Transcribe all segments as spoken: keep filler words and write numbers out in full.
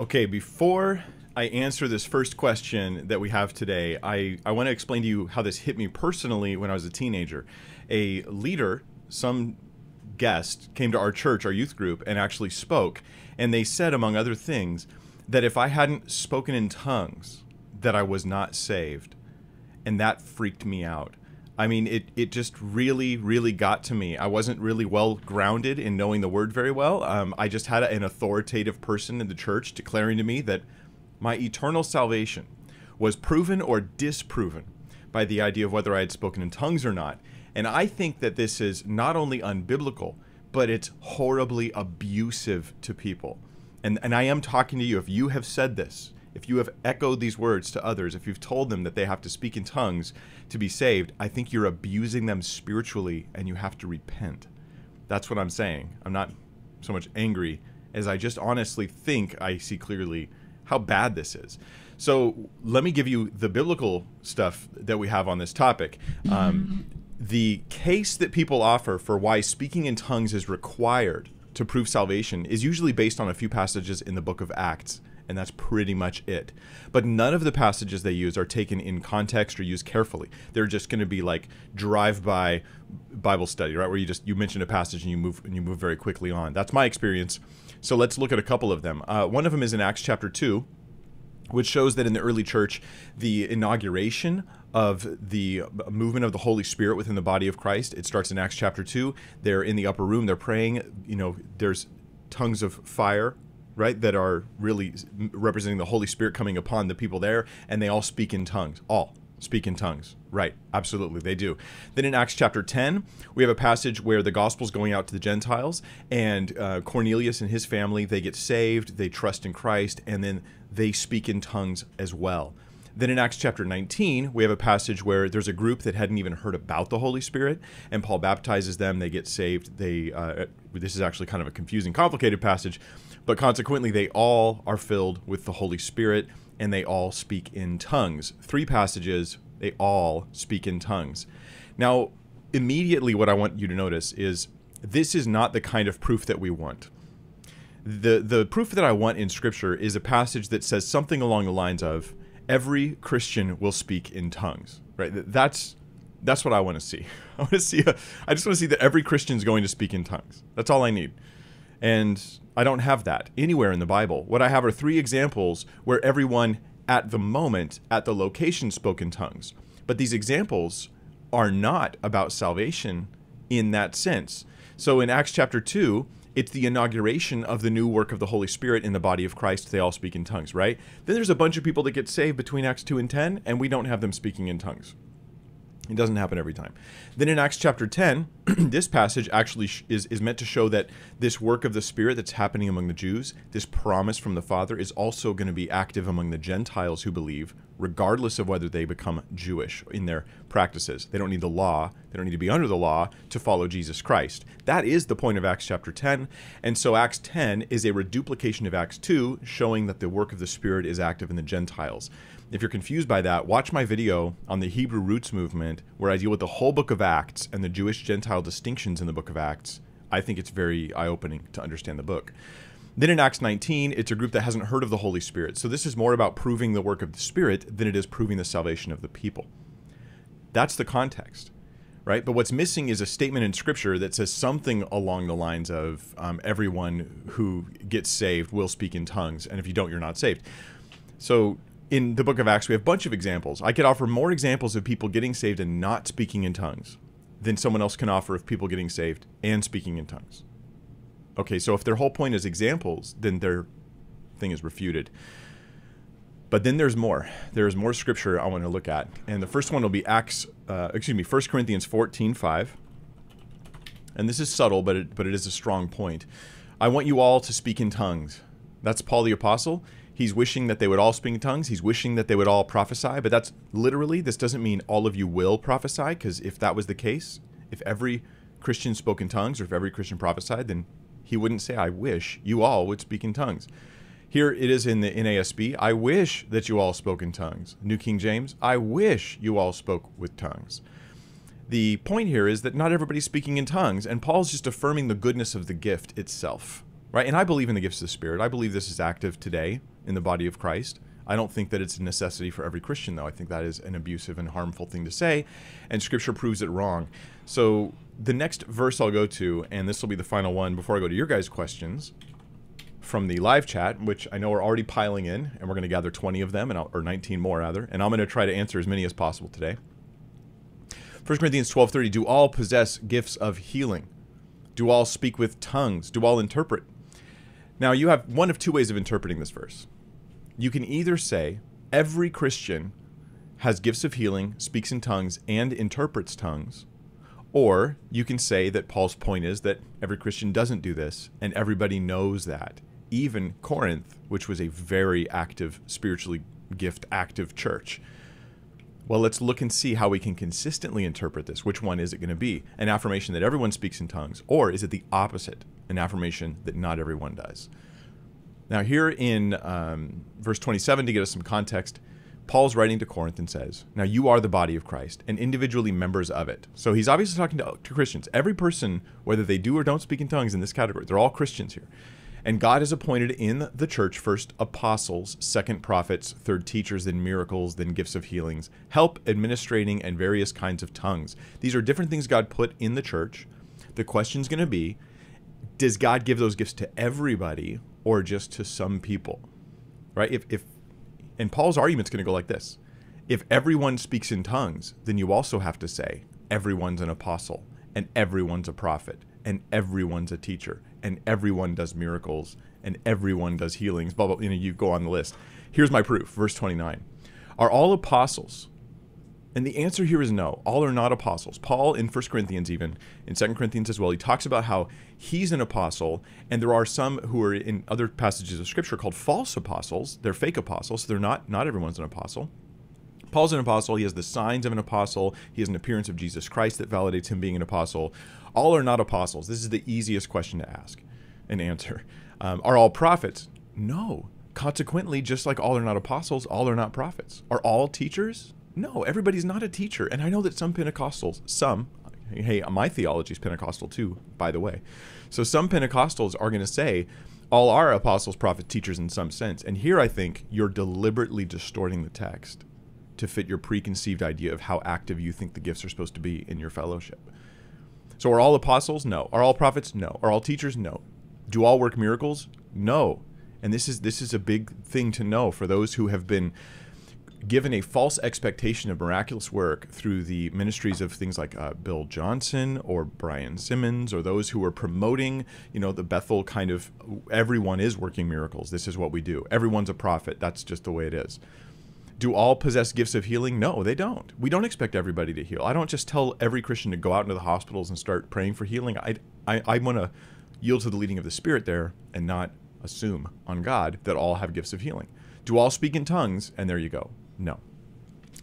Okay, before I answer this first question that we have today, I, I want to explain to you how this hit me personally when I was a teenager. A leader, some guest, came to our church, our youth group, and actually spoke. And they said, among other things, that if I hadn't spoken in tongues, that I was not saved. And that freaked me out. I mean, it, it just really, really got to me. I wasn't really well grounded in knowing the word very well. Um, I just had an authoritative person in the church declaring to me that my eternal salvation was proven or disproven by the idea of whether I had spoken in tongues or not. And I think that this is not only unbiblical, but it's horribly abusive to people. And, and I am talking to you. If you have said this, if you have echoed these words to others, if you've told them that they have to speak in tongues to be saved, I think you're abusing them spiritually and you have to repent. That's what I'm saying. I'm not so much angry as I just honestly think I see clearly how bad this is. So let me give you the biblical stuff that we have on this topic. Um, the case that people offer for why speaking in tongues is required to prove salvation is usually based on a few passages in the book of Acts. And that's pretty much it. But none of the passages they use are taken in context or used carefully. They're just going to be like drive-by Bible study, right? Where you just you mention a passage and you move and you move very quickly on. That's my experience. So let's look at a couple of them. Uh, one of them is in Acts chapter two, which shows that in the early church, the inauguration of the movement of the Holy Spirit within the body of Christ, it starts in Acts chapter two. They're in the upper room. They're praying. You know, there's tongues of fire, right, that are really representing the Holy Spirit coming upon the people there, and they all speak in tongues, all speak in tongues, right? Absolutely, they do. Then in Acts chapter ten, we have a passage where the gospel's going out to the Gentiles, and uh, Cornelius and his family, they get saved, they trust in Christ, and then they speak in tongues as well. Then in Acts chapter nineteen, we have a passage where there's a group that hadn't even heard about the Holy Spirit, and Paul baptizes them, they get saved, they, uh, this is actually kind of a confusing, complicated passage, but consequently, they all are filled with the Holy Spirit, and they all speak in tongues. Three passages, they all speak in tongues. Now, immediately what I want you to notice is this is not the kind of proof that we want. The, the proof that I want in Scripture is a passage that says something along the lines of, every Christian will speak in tongues, right? That's, that's what I want to see. I want to see, a, I just want to see that every Christian is going to speak in tongues. That's all I need. And I don't have that anywhere in the Bible. What I have are three examples where everyone at the moment, at the location, spoke in tongues. But these examples are not about salvation in that sense. So in Acts chapter two, it's the inauguration of the new work of the Holy Spirit in the body of Christ. They all speak in tongues, right? Then there's a bunch of people that get saved between Acts two and ten, and we don't have them speaking in tongues. It doesn't happen every time. Then in Acts chapter ten, this passage actually is, is meant to show that this work of the Spirit that's happening among the Jews, this promise from the Father, is also going to be active among the Gentiles who believe, regardless of whether they become Jewish in their practices. They don't need the law. They don't need to be under the law to follow Jesus Christ. That is the point of Acts chapter ten. And so Acts ten is a reduplication of Acts two, showing that the work of the Spirit is active in the Gentiles. If you're confused by that, watch my video on the Hebrew Roots movement where I deal with the whole book of Acts and the Jewish-Gentile distinctions in the book of Acts. I think it's very eye-opening to understand the book. Then in Acts nineteen, it's a group that hasn't heard of the Holy Spirit. So this is more about proving the work of the Spirit than it is proving the salvation of the people. That's the context, right? But what's missing is a statement in Scripture that says something along the lines of um, everyone who gets saved will speak in tongues, and if you don't, you're not saved. So in the book of Acts, we have a bunch of examples. I could offer more examples of people getting saved and not speaking in tongues than someone else can offer of people getting saved and speaking in tongues. Okay, so if their whole point is examples, then their thing is refuted. But then there's more. There's more Scripture I want to look at. And the first one will be Acts, uh, excuse me, First Corinthians fourteen five. And this is subtle, but it, but it is a strong point. I want you all to speak in tongues. That's Paul the Apostle. He's wishing that they would all speak in tongues. He's wishing that they would all prophesy. But that's literally, this doesn't mean all of you will prophesy, because if that was the case, if every Christian spoke in tongues or if every Christian prophesied, then he wouldn't say, I wish you all would speak in tongues. Here it is in the N A S B, I wish that you all spoke in tongues. New King James, I wish you all spoke with tongues. The point here is that not everybody's speaking in tongues, and Paul's just affirming the goodness of the gift itself, right? And I believe in the gifts of the Spirit. I believe this is active today. in the body of Christ. I don't think that it's a necessity for every Christian, though. I think that is an abusive and harmful thing to say, and Scripture proves it wrong. So the next verse I'll go to, and this will be the final one before I go to your guys' questions from the live chat, which I know are already piling in, and we're going to gather twenty of them, and I'll, or nineteen more, rather, and I'm going to try to answer as many as possible today. First Corinthians twelve thirty, do all possess gifts of healing? Do all speak with tongues? Do all interpret? Now, you have one of two ways of interpreting this verse. You can either say every Christian has gifts of healing, speaks in tongues, and interprets tongues, or you can say that Paul's point is that every Christian doesn't do this, and everybody knows that. Even Corinth, which was a very active, spiritually gift active church. Well, let's look and see how we can consistently interpret this. Which one is it going to be? An affirmation that everyone speaks in tongues, or is it the opposite? An affirmation that not everyone does. Now here in um, verse twenty-seven, to get us some context, Paul's writing to Corinth and says, now you are the body of Christ and individually members of it. So he's obviously talking to, to Christians. Every person, whether they do or don't speak in tongues in this category, they're all Christians here. And God has appointed in the church first apostles, second prophets, third teachers, then miracles, then gifts of healings, help administrating, and various kinds of tongues. These are different things God put in the church. The question's going to be, does God give those gifts to everybody, or just to some people, right? If, if and Paul's argument's going to go like this. If everyone speaks in tongues, then you also have to say everyone's an apostle, and everyone's a prophet, and everyone's a teacher, and everyone does miracles, and everyone does healings, blah, blah, you know, you go on the list. Here's my proof, verse twenty-nine. Are all apostles? And the answer here is no. All are not apostles. Paul in First Corinthians even, in Second Corinthians as well, he talks about how he's an apostle, and there are some who are in other passages of Scripture called false apostles. They're fake apostles. They're not, not everyone's an apostle. Paul's an apostle. He has the signs of an apostle. He has an appearance of Jesus Christ that validates him being an apostle. All are not apostles. This is the easiest question to ask and answer. Um, are all prophets? No. Consequently, just like all are not apostles, all are not prophets. Are all teachers? No, everybody's not a teacher. And I know that some Pentecostals, some, hey, my theology is Pentecostal too, by the way. So some Pentecostals are going to say, all are apostles, prophets, teachers in some sense. And here I think you're deliberately distorting the text to fit your preconceived idea of how active you think the gifts are supposed to be in your fellowship. So are all apostles? No. Are all prophets? No. Are all teachers? No. Do all work miracles? No. And this is this is a big thing to know for those who have been given a false expectation of miraculous work through the ministries of things like uh, Bill Johnson or Brian Simmons, or those who are promoting, you know, the Bethel kind of, everyone is working miracles. This is what we do. Everyone's a prophet. That's just the way it is. Do all possess gifts of healing? No, they don't. We don't expect everybody to heal. I don't just tell every Christian to go out into the hospitals and start praying for healing. I, I, I want to yield to the leading of the Spirit there and not assume on God that all have gifts of healing. Do all speak in tongues? And there you go. No.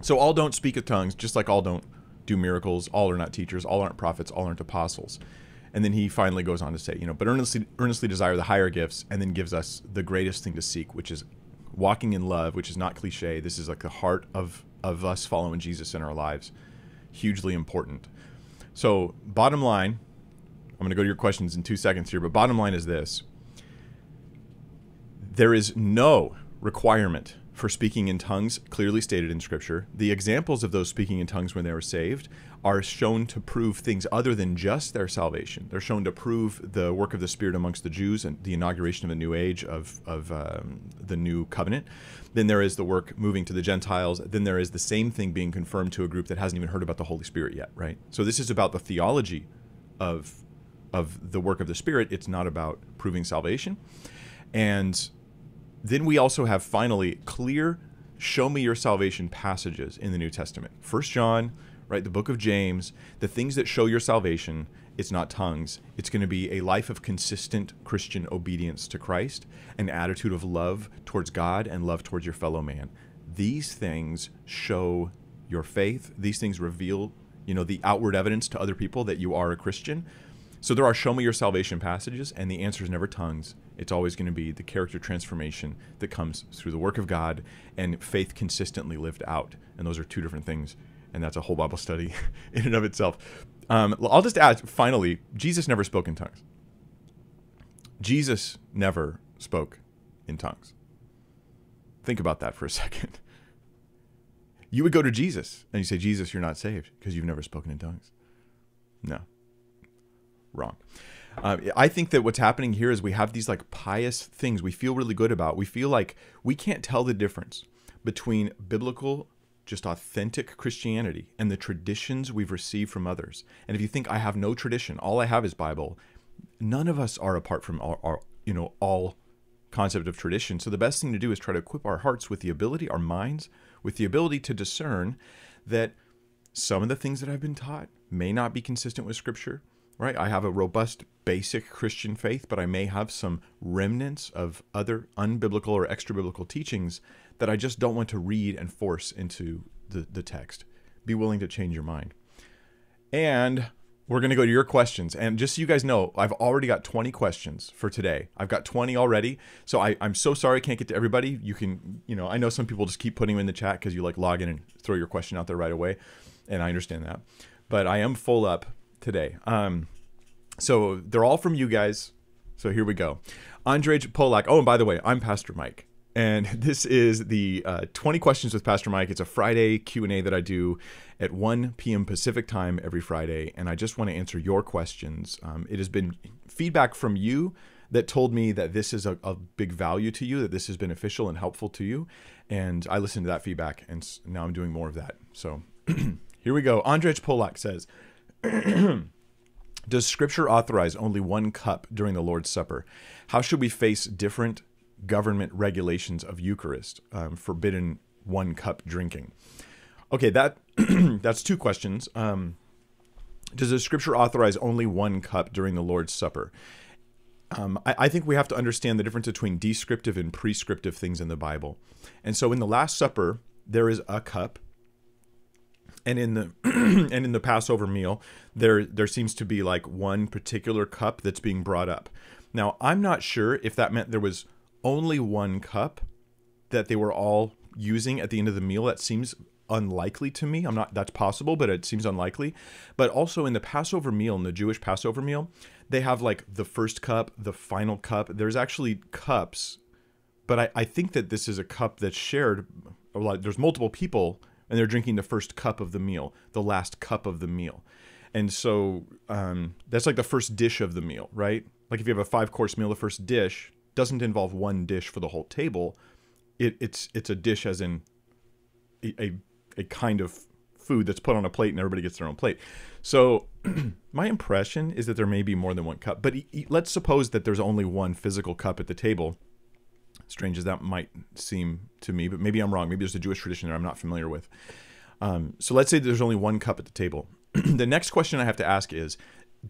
So all don't speak of tongues, just like all don't do miracles. All are not teachers. All aren't prophets. All aren't apostles. And then he finally goes on to say, you know, but earnestly, earnestly desire the higher gifts, and then gives us the greatest thing to seek, which is walking in love, which is not cliche. This is like the heart of, of us following Jesus in our lives. Hugely important. So bottom line, I'm going to go to your questions in two seconds here, but bottom line is this. There is no requirement for speaking in tongues clearly stated in Scripture. The examples of those speaking in tongues when they were saved are shown to prove things other than just their salvation. They're shown to prove the work of the Spirit amongst the Jews and the inauguration of the new age of, of um, the new covenant. Then there is the work moving to the Gentiles. Then there is the same thing being confirmed to a group that hasn't even heard about the Holy Spirit yet, right? So this is about the theology of, of the work of the Spirit. It's not about proving salvation. And then we also have, finally, clear show me your salvation passages in the New Testament. First John, right, the book of James, the things that show your salvation. It's not tongues. It's going to be a life of consistent Christian obedience to Christ, an attitude of love towards God and love towards your fellow man. These things show your faith. These things reveal, you know, the outward evidence to other people that you are a Christian. So there are show me your salvation passages, and the answer is never tongues. It's always going to be the character transformation that comes through the work of God and faith consistently lived out. And those are two different things. And that's a whole Bible study in and of itself. Um, I'll just add, finally, Jesus never spoke in tongues. Jesus never spoke in tongues. Think about that for a second. You would go to Jesus and you say, Jesus, you're not saved because you've never spoken in tongues. No. Wrong. Uh, I think that what's happening here is we have these like pious things we feel really good about. We feel like we can't tell the difference between biblical, just authentic Christianity and the traditions we've received from others. And if you think I have no tradition, all I have is Bible, none of us are apart from our, our you know, all concept of tradition. So the best thing to do is try to equip our hearts with the ability, our minds, with the ability to discern that some of the things that I've been taught may not be consistent with Scripture. Right? I have a robust, basic Christian faith, but I may have some remnants of other unbiblical or extra-biblical teachings that I just don't want to read and force into the, the text. Be willing to change your mind. And we're going to go to your questions. And just so you guys know, I've already got twenty questions for today. I've got twenty already. So I, I'm so sorry I can't get to everybody. You can, you know, I know some people just keep putting them in the chat because you like log in and throw your question out there right away. And I understand that. But I am full up today. Um, so they're all from you guys. So here we go. Andrej Polak. Oh, and by the way, I'm Pastor Mike. And this is the uh, twenty Questions with Pastor Mike. It's a Friday Q and A that I do at one p m Pacific time every Friday. And I just want to answer your questions. Um, it has been feedback from you that told me that this is a, a big value to you, that this has been beneficial and helpful to you. And I listened to that feedback. And now I'm doing more of that. So here we go. Andrej Polak says, does Scripture authorize only one cup during the Lord's Supper? How should we face different government regulations of Eucharist, um, forbidden one cup drinking? Okay, that that's two questions. Um, does the Scripture authorize only one cup during the Lord's Supper? Um, I, I think we have to understand the difference between descriptive and prescriptive things in the Bible. And so in the Last Supper, there is a cup. And in the and in the Passover meal, there there seems to be like one particular cup that's being brought up. Now, I'm not sure if that meant there was only one cup that they were all using at the end of the meal. That seems unlikely to me. I'm not, that's possible, but it seems unlikely. But also in the Passover meal, in the Jewish Passover meal, they have like the first cup, the final cup. There's actually cups, but I, I think that this is a cup that's shared. A lot, there's multiple people. And they're drinking the first cup of the meal, the last cup of the meal. And so um, that's like the first dish of the meal, right? Like if you have a five-course meal, the first dish doesn't involve one dish for the whole table. It, it's it's a dish as in a, a, a kind of food that's put on a plate and everybody gets their own plate. So my impression is that there may be more than one cup. But e e let's suppose that there's only one physical cup at the table. Strange as that might seem to me, but maybe I'm wrong. Maybe there's a Jewish tradition that I'm not familiar with. Um, so let's say there's only one cup at the table. The next question I have to ask is,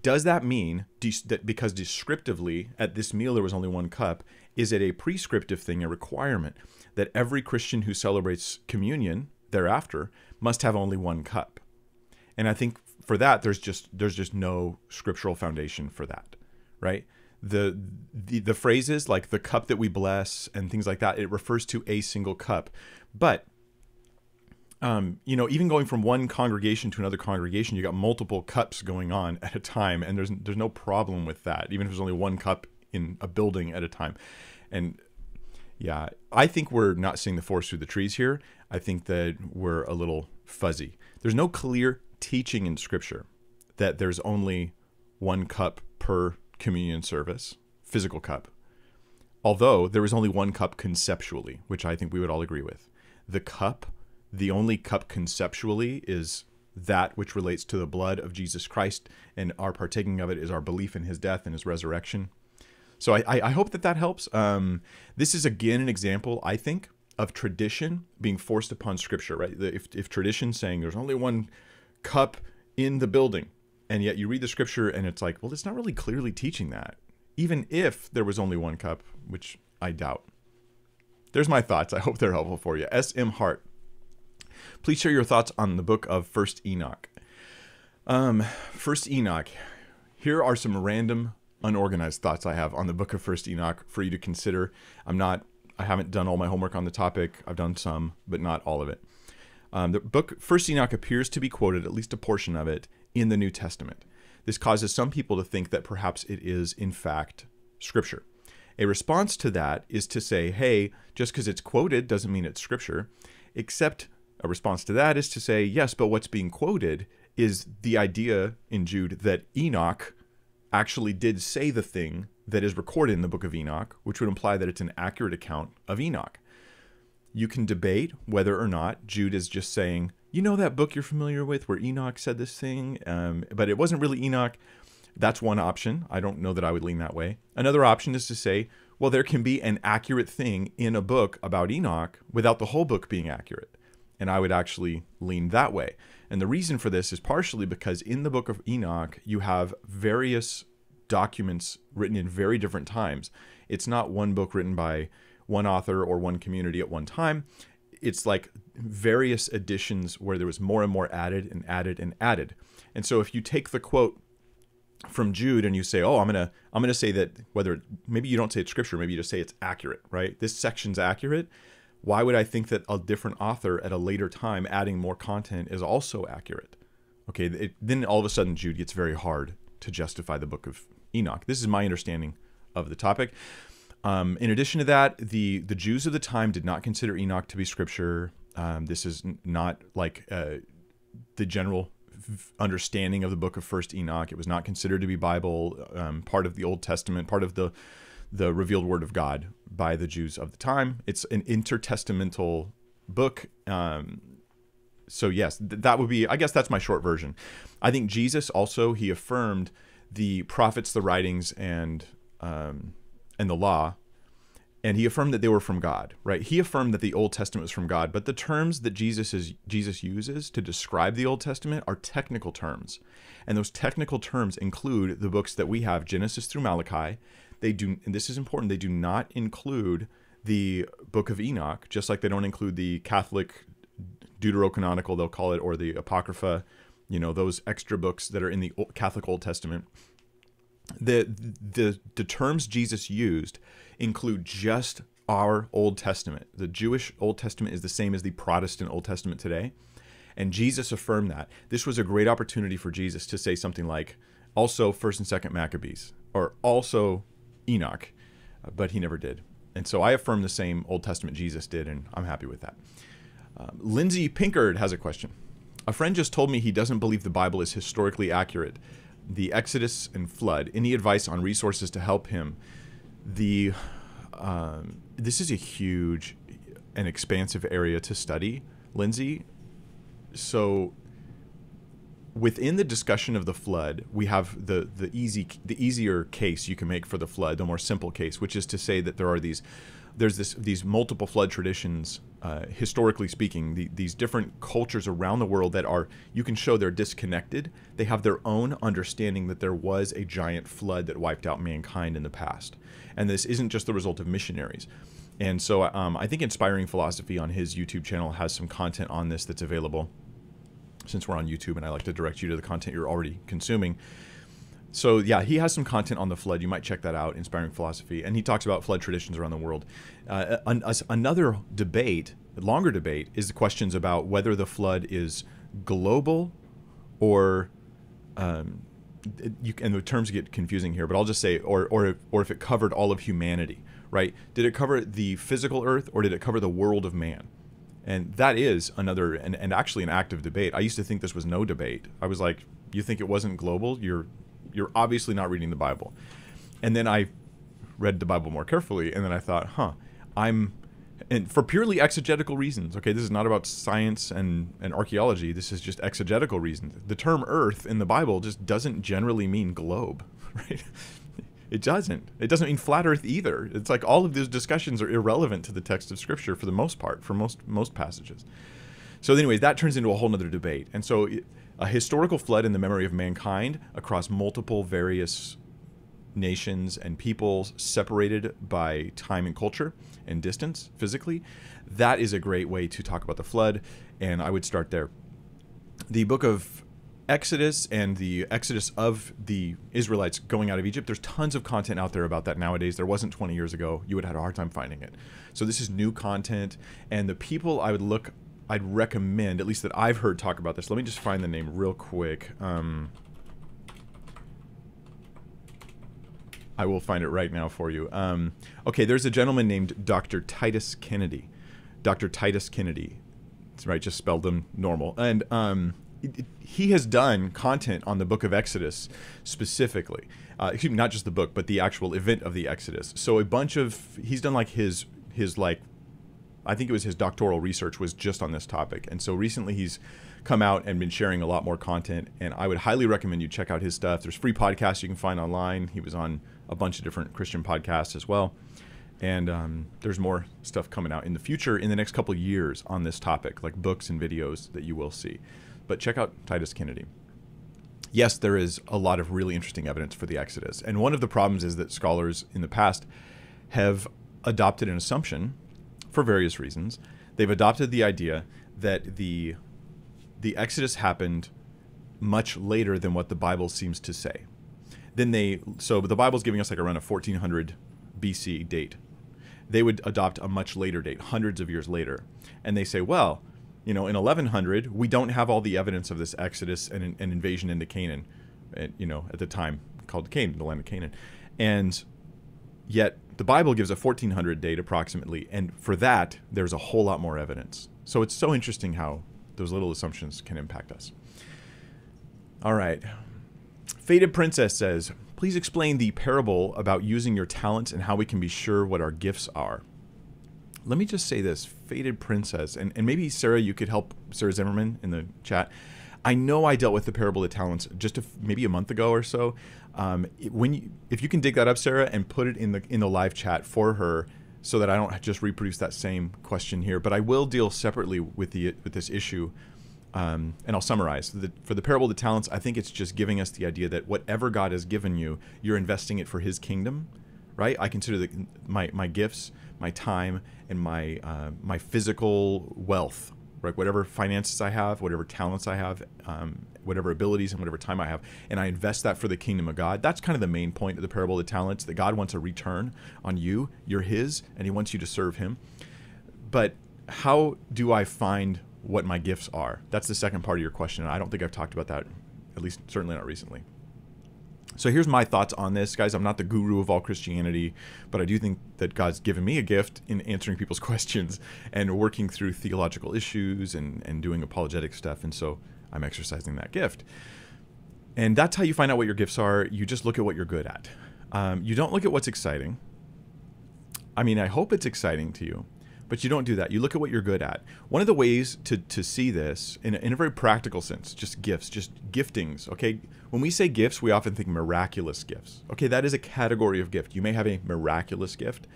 does that mean that because descriptively at this meal there was only one cup, is it a prescriptive thing, a requirement that every Christian who celebrates communion thereafter must have only one cup? And I think for that, there's just there's just no scriptural foundation for that, right? The, the the phrases like the cup that we bless and things like that, it refers to a single cup. But, um, you know, even going from one congregation to another congregation, you got multiple cups going on at a time. And there's, there's no problem with that, even if there's only one cup in a building at a time. And yeah, I think we're not seeing the forest through the trees here. I think that we're a little fuzzy. There's no clear teaching in Scripture that there's only one cup per communion service, physical cup. Although there is only one cup conceptually, which I think we would all agree with. The cup, the only cup conceptually, is that which relates to the blood of Jesus Christ, and our partaking of it is our belief in his death and his resurrection. So I, I, I hope that that helps. Um, this is again an example, I think, of tradition being forced upon Scripture, right? The, if, if tradition saying there's only one cup in the building, and yet you read the Scripture and it's like, well, it's not really clearly teaching that, even if there was only one cup, which I doubt. There's my thoughts. I hope they're helpful for you. S M Hart, please share your thoughts on the book of First Enoch. Um, First Enoch, here are some random, unorganized thoughts I have on the book of First Enoch for you to consider. I'm not, I haven't done all my homework on the topic. I've done some, but not all of it. Um, the book First Enoch appears to be quoted, at least a portion of it, in the New Testament. This causes some people to think that perhaps it is, in fact, Scripture. A response to that is to say, hey, just because it's quoted doesn't mean it's scripture, except a response to that is to say, yes, but what's being quoted is the idea in Jude that Enoch actually did say the thing that is recorded in the book of Enoch, which would imply that it's an accurate account of Enoch. You can debate whether or not Jude is just saying, you know that book you're familiar with where Enoch said this thing, um, but it wasn't really Enoch. That's one option. I don't know that I would lean that way. Another option is to say, well, there can be an accurate thing in a book about Enoch without the whole book being accurate. And I would actually lean that way. And the reason for this is partially because in the book of Enoch, you have various documents written in very different times. It's not one book written by one author or one community at one time. It's like various editions where there was more and more added and added and added. And so if you take the quote from Jude and you say, oh, I'm gonna I'm gonna say that, whether maybe you don't say it's scripture, maybe you just say it's accurate, right? This section's accurate. Why would I think that a different author at a later time adding more content is also accurate? Okay, it, then all of a sudden Jude gets very hard to justify the book of Enoch. This is my understanding of the topic. Um, in addition to that, the, the Jews of the time did not consider Enoch to be scripture. Um, this is not like uh, the general understanding of the book of First Enoch. It was not considered to be Bible, um, part of the Old Testament, part of the the revealed word of God by the Jews of the time. It's an intertestamental book. Um, so yes, th that would be, I guess that's my short version. I think Jesus also, he affirmed the prophets, the writings, and um, and the law, and he affirmed that they were from God, right? He affirmed that the Old Testament was from God, but the terms that Jesus, is, Jesus uses to describe the Old Testament are technical terms. And those technical terms include the books that we have, Genesis through Malachi. They do, and this is important, they do not include the book of Enoch, just like they don't include the Catholic deuterocanonical, they'll call it, or the Apocrypha, you know, those extra books that are in the Catholic Old Testament. The, the, the terms Jesus used include just our Old Testament. The Jewish Old Testament is the same as the Protestant Old Testament today. And Jesus affirmed that. This was a great opportunity for Jesus to say something like, also First and Second Maccabees, or also Enoch, but he never did. And so I affirm the same Old Testament Jesus did, and I'm happy with that. Uh, Lindsay Pinkard has a question. A friend just told me he doesn't believe the Bible is historically accurate. The Exodus and flood, any advice on resources to help him? The um, this is a huge and expansive area to study, Lindsay. So within the discussion of the flood, we have the the easy the easier case you can make for the flood, the more simple case, which is to say that there are these there's this these multiple flood traditions, uh, historically speaking, the, these different cultures around the world that are, you can show they're disconnected. They have their own understanding that there was a giant flood that wiped out mankind in the past, and this isn't just the result of missionaries. And so um, I think Inspiring Philosophy on his YouTube channel has some content on this that's available. Since we're on YouTube, and I like to direct you to the content you're already consuming. So yeah, he has some content on the flood. You might check that out, Inspiring Philosophy. And he talks about flood traditions around the world. Uh, an, as another debate, longer debate, is the questions about whether the flood is global or, um, you, and the terms get confusing here, but I'll just say, or, or, or if it covered all of humanity, right? Did it cover the physical earth, or did it cover the world of man? And that is another, and, and actually an active debate. I used to think this was no debate. I was like, you think it wasn't global? You're, you're obviously not reading the Bible. And then I read the Bible more carefully, and then I thought, huh, I'm, and for purely exegetical reasons, okay, this is not about science and, and archaeology, this is just exegetical reasons. The term earth in the Bible just doesn't generally mean globe, right? It doesn't. It doesn't mean flat earth either. It's like all of those discussions are irrelevant to the text of scripture for the most part, for most most passages. So anyways, that turns into a whole nother debate. And so a historical flood in the memory of mankind across multiple various nations and peoples, separated by time and culture and distance physically, that is a great way to talk about the flood. And I would start there. The book of Exodus and the exodus of the Israelites going out of Egypt, there's tons of content out there about that nowadays. There wasn't twenty years ago. You would have had a hard time finding it. So this is new content. And the people I would look, I'd recommend, at least that I've heard talk about this. Let me just find the name real quick. Um, I will find it right now for you. Um, okay, there's a gentleman named Doctor Titus Kennedy. Doctor Titus Kennedy. That's right, just spelled him normal. And um, it, it, he has done content on the book of Exodus specifically. Uh, excuse me, not just the book, but the actual event of the Exodus. So a bunch of, he's done like his, his like, I think it was his doctoral research was just on this topic. And so recently he's come out and been sharing a lot more content. And I would highly recommend you check out his stuff. There's free podcasts you can find online. He was on a bunch of different Christian podcasts as well. And um, there's more stuff coming out in the future in the next couple of years on this topic, like books and videos that you will see. But check out Titus Kennedy. Yes, there is a lot of really interesting evidence for the Exodus. And one of the problems is that scholars in the past have adopted an assumption for various reasons. They've adopted the idea that the, the Exodus happened much later than what the Bible seems to say. Then they, so the Bible's giving us like around a fourteen hundred B C date. They would adopt a much later date, hundreds of years later. And they say, well, you know, in eleven hundred, we don't have all the evidence of this Exodus and an invasion into Canaan, and, you know, at the time called Canaan, the land of Canaan. And yet the Bible gives a fourteen hundred date approximately. And for that, there's a whole lot more evidence. So it's so interesting how those little assumptions can impact us. All right. Fated Princess says, please explain the parable about using your talents and how we can be sure what our gifts are. Let me just say this, Fated Princess, and, and maybe Sarah, you could help Sarah Zimmerman in the chat. I know I dealt with the parable of talents just a, maybe a month ago or so. Um, it, when you, if you can dig that up, Sarah, and put it in the in the live chat for her, so that I don't just reproduce that same question here. But I will deal separately with the with this issue. Um, and I'll summarize. The, for the parable of the talents, I think it's just giving us the idea that whatever God has given you, you're investing it for his kingdom, right? I consider the, my, my gifts, my time, and my, uh, my physical wealth, right? Whatever finances I have, whatever talents I have, um, whatever abilities and whatever time I have, and I invest that for the kingdom of God. That's kind of the main point of the parable of the talents, that God wants a return on you. You're his, and he wants you to serve him. But how do I find what my gifts are? That's the second part of your question. And I don't think I've talked about that, at least certainly not recently. So here's my thoughts on this, guys. I'm not the guru of all Christianity, but I do think that God's given me a gift in answering people's questions and working through theological issues and, and doing apologetic stuff. And so I'm exercising that gift. And that's how you find out what your gifts are. You just look at what you're good at. Um, you don't look at what's exciting. I mean, I hope it's exciting to you. But you don't do that. You look at what you're good at. One of the ways to, to see this in a, in a very practical sense, just gifts, just giftings, okay? When we say gifts, we often think miraculous gifts. Okay, that is a category of gift. You may have a miraculous gift,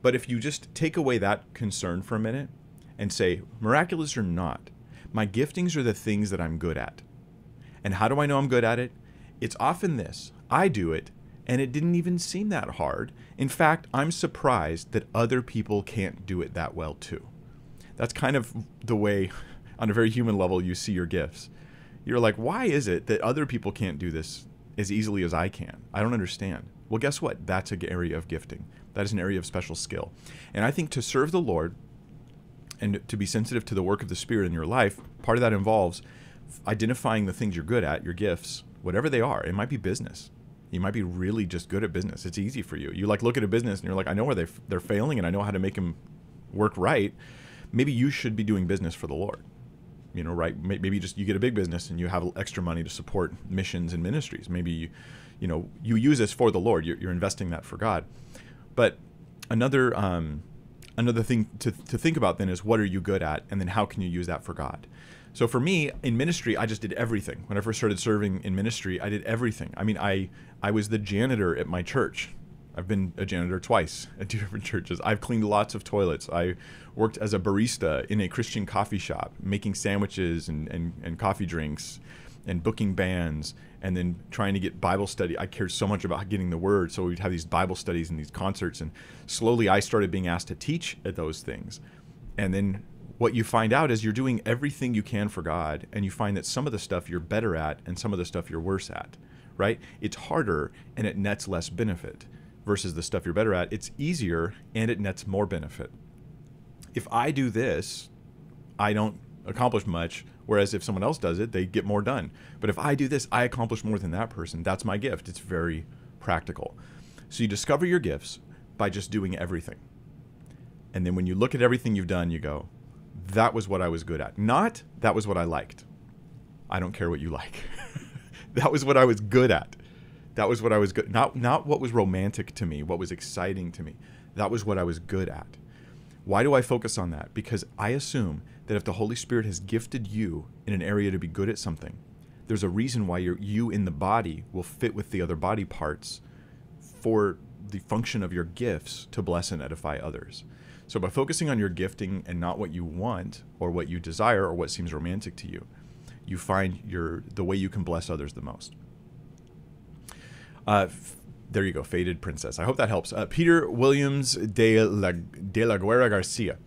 but if you just take away that concern for a minute and say, miraculous or not, my giftings are the things that I'm good at. And how do I know I'm good at it? It's often this. I do it, and it didn't even seem that hard. In fact, I'm surprised that other people can't do it that well too. That's kind of the way, on a very human level, you see your gifts. You're like, why is it that other people can't do this as easily as I can? I don't understand. Well, guess what? That's an area of gifting. That is an area of special skill. And I think to serve the Lord and to be sensitive to the work of the Spirit in your life, part of that involves identifying the things you're good at, your gifts, whatever they are. It might be business. You might be really just good at business. It's easy for you. You like look at a business and you're like, I know where they f they're failing and I know how to make them work right. Maybe you should be doing business for the Lord, you know, right? Maybe just you get a big business and you have extra money to support missions and ministries. Maybe, you, you know, you use this for the Lord. You're, you're investing that for God. But another um, another thing to, to think about then is what are you good at and then how can you use that for God? So for me, in ministry, I just did everything. When I first started serving in ministry, I did everything. I mean, I, I was the janitor at my church. I've been a janitor twice at two different churches. I've cleaned lots of toilets. I worked as a barista in a Christian coffee shop, making sandwiches and, and, and coffee drinks and booking bands and then trying to get Bible study. I cared so much about getting the word, so we'd have these Bible studies and these concerts. And slowly I started being asked to teach at those things. And then what you find out is you're doing everything you can for God, and you find that some of the stuff you're better at and some of the stuff you're worse at, right? It's harder and it nets less benefit versus the stuff you're better at. It's easier and it nets more benefit. If I do this, I don't accomplish much, whereas if someone else does it, they get more done. But if I do this, I accomplish more than that person. That's my gift. It's very practical. So you discover your gifts by just doing everything. And then when you look at everything you've done, you go, that was what I was good at. Not, that was what I liked. I don't care what you like. That was what I was good at. That was what I was good at. Not, not what was romantic to me, what was exciting to me. That was what I was good at. Why do I focus on that? Because I assume that if the Holy Spirit has gifted you in an area to be good at something, there's a reason why you're, you in the body will fit with the other body parts for the function of your gifts to bless and edify others. So by focusing on your gifting and not what you want or what you desire or what seems romantic to you, you find your, the way you can bless others the most. Uh, there you go, Fated Princess. I hope that helps. Uh, Peter Williams de la, de la Guerra Garcia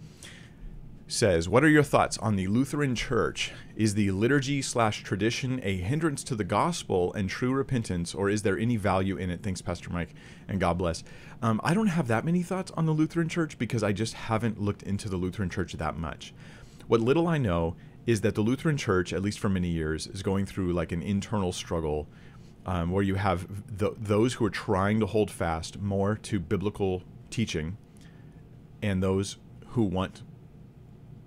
says, what are your thoughts on the Lutheran Church? Is the liturgy slash tradition a hindrance to the gospel and true repentance, or is there any value in it? Thanks, Pastor Mike, and God bless. Um, I don't have that many thoughts on the Lutheran Church because I just haven't looked into the Lutheran Church that much. What little I know is that the Lutheran Church, at least for many years, is going through like an internal struggle um, where you have th those who are trying to hold fast more to biblical teaching and those who want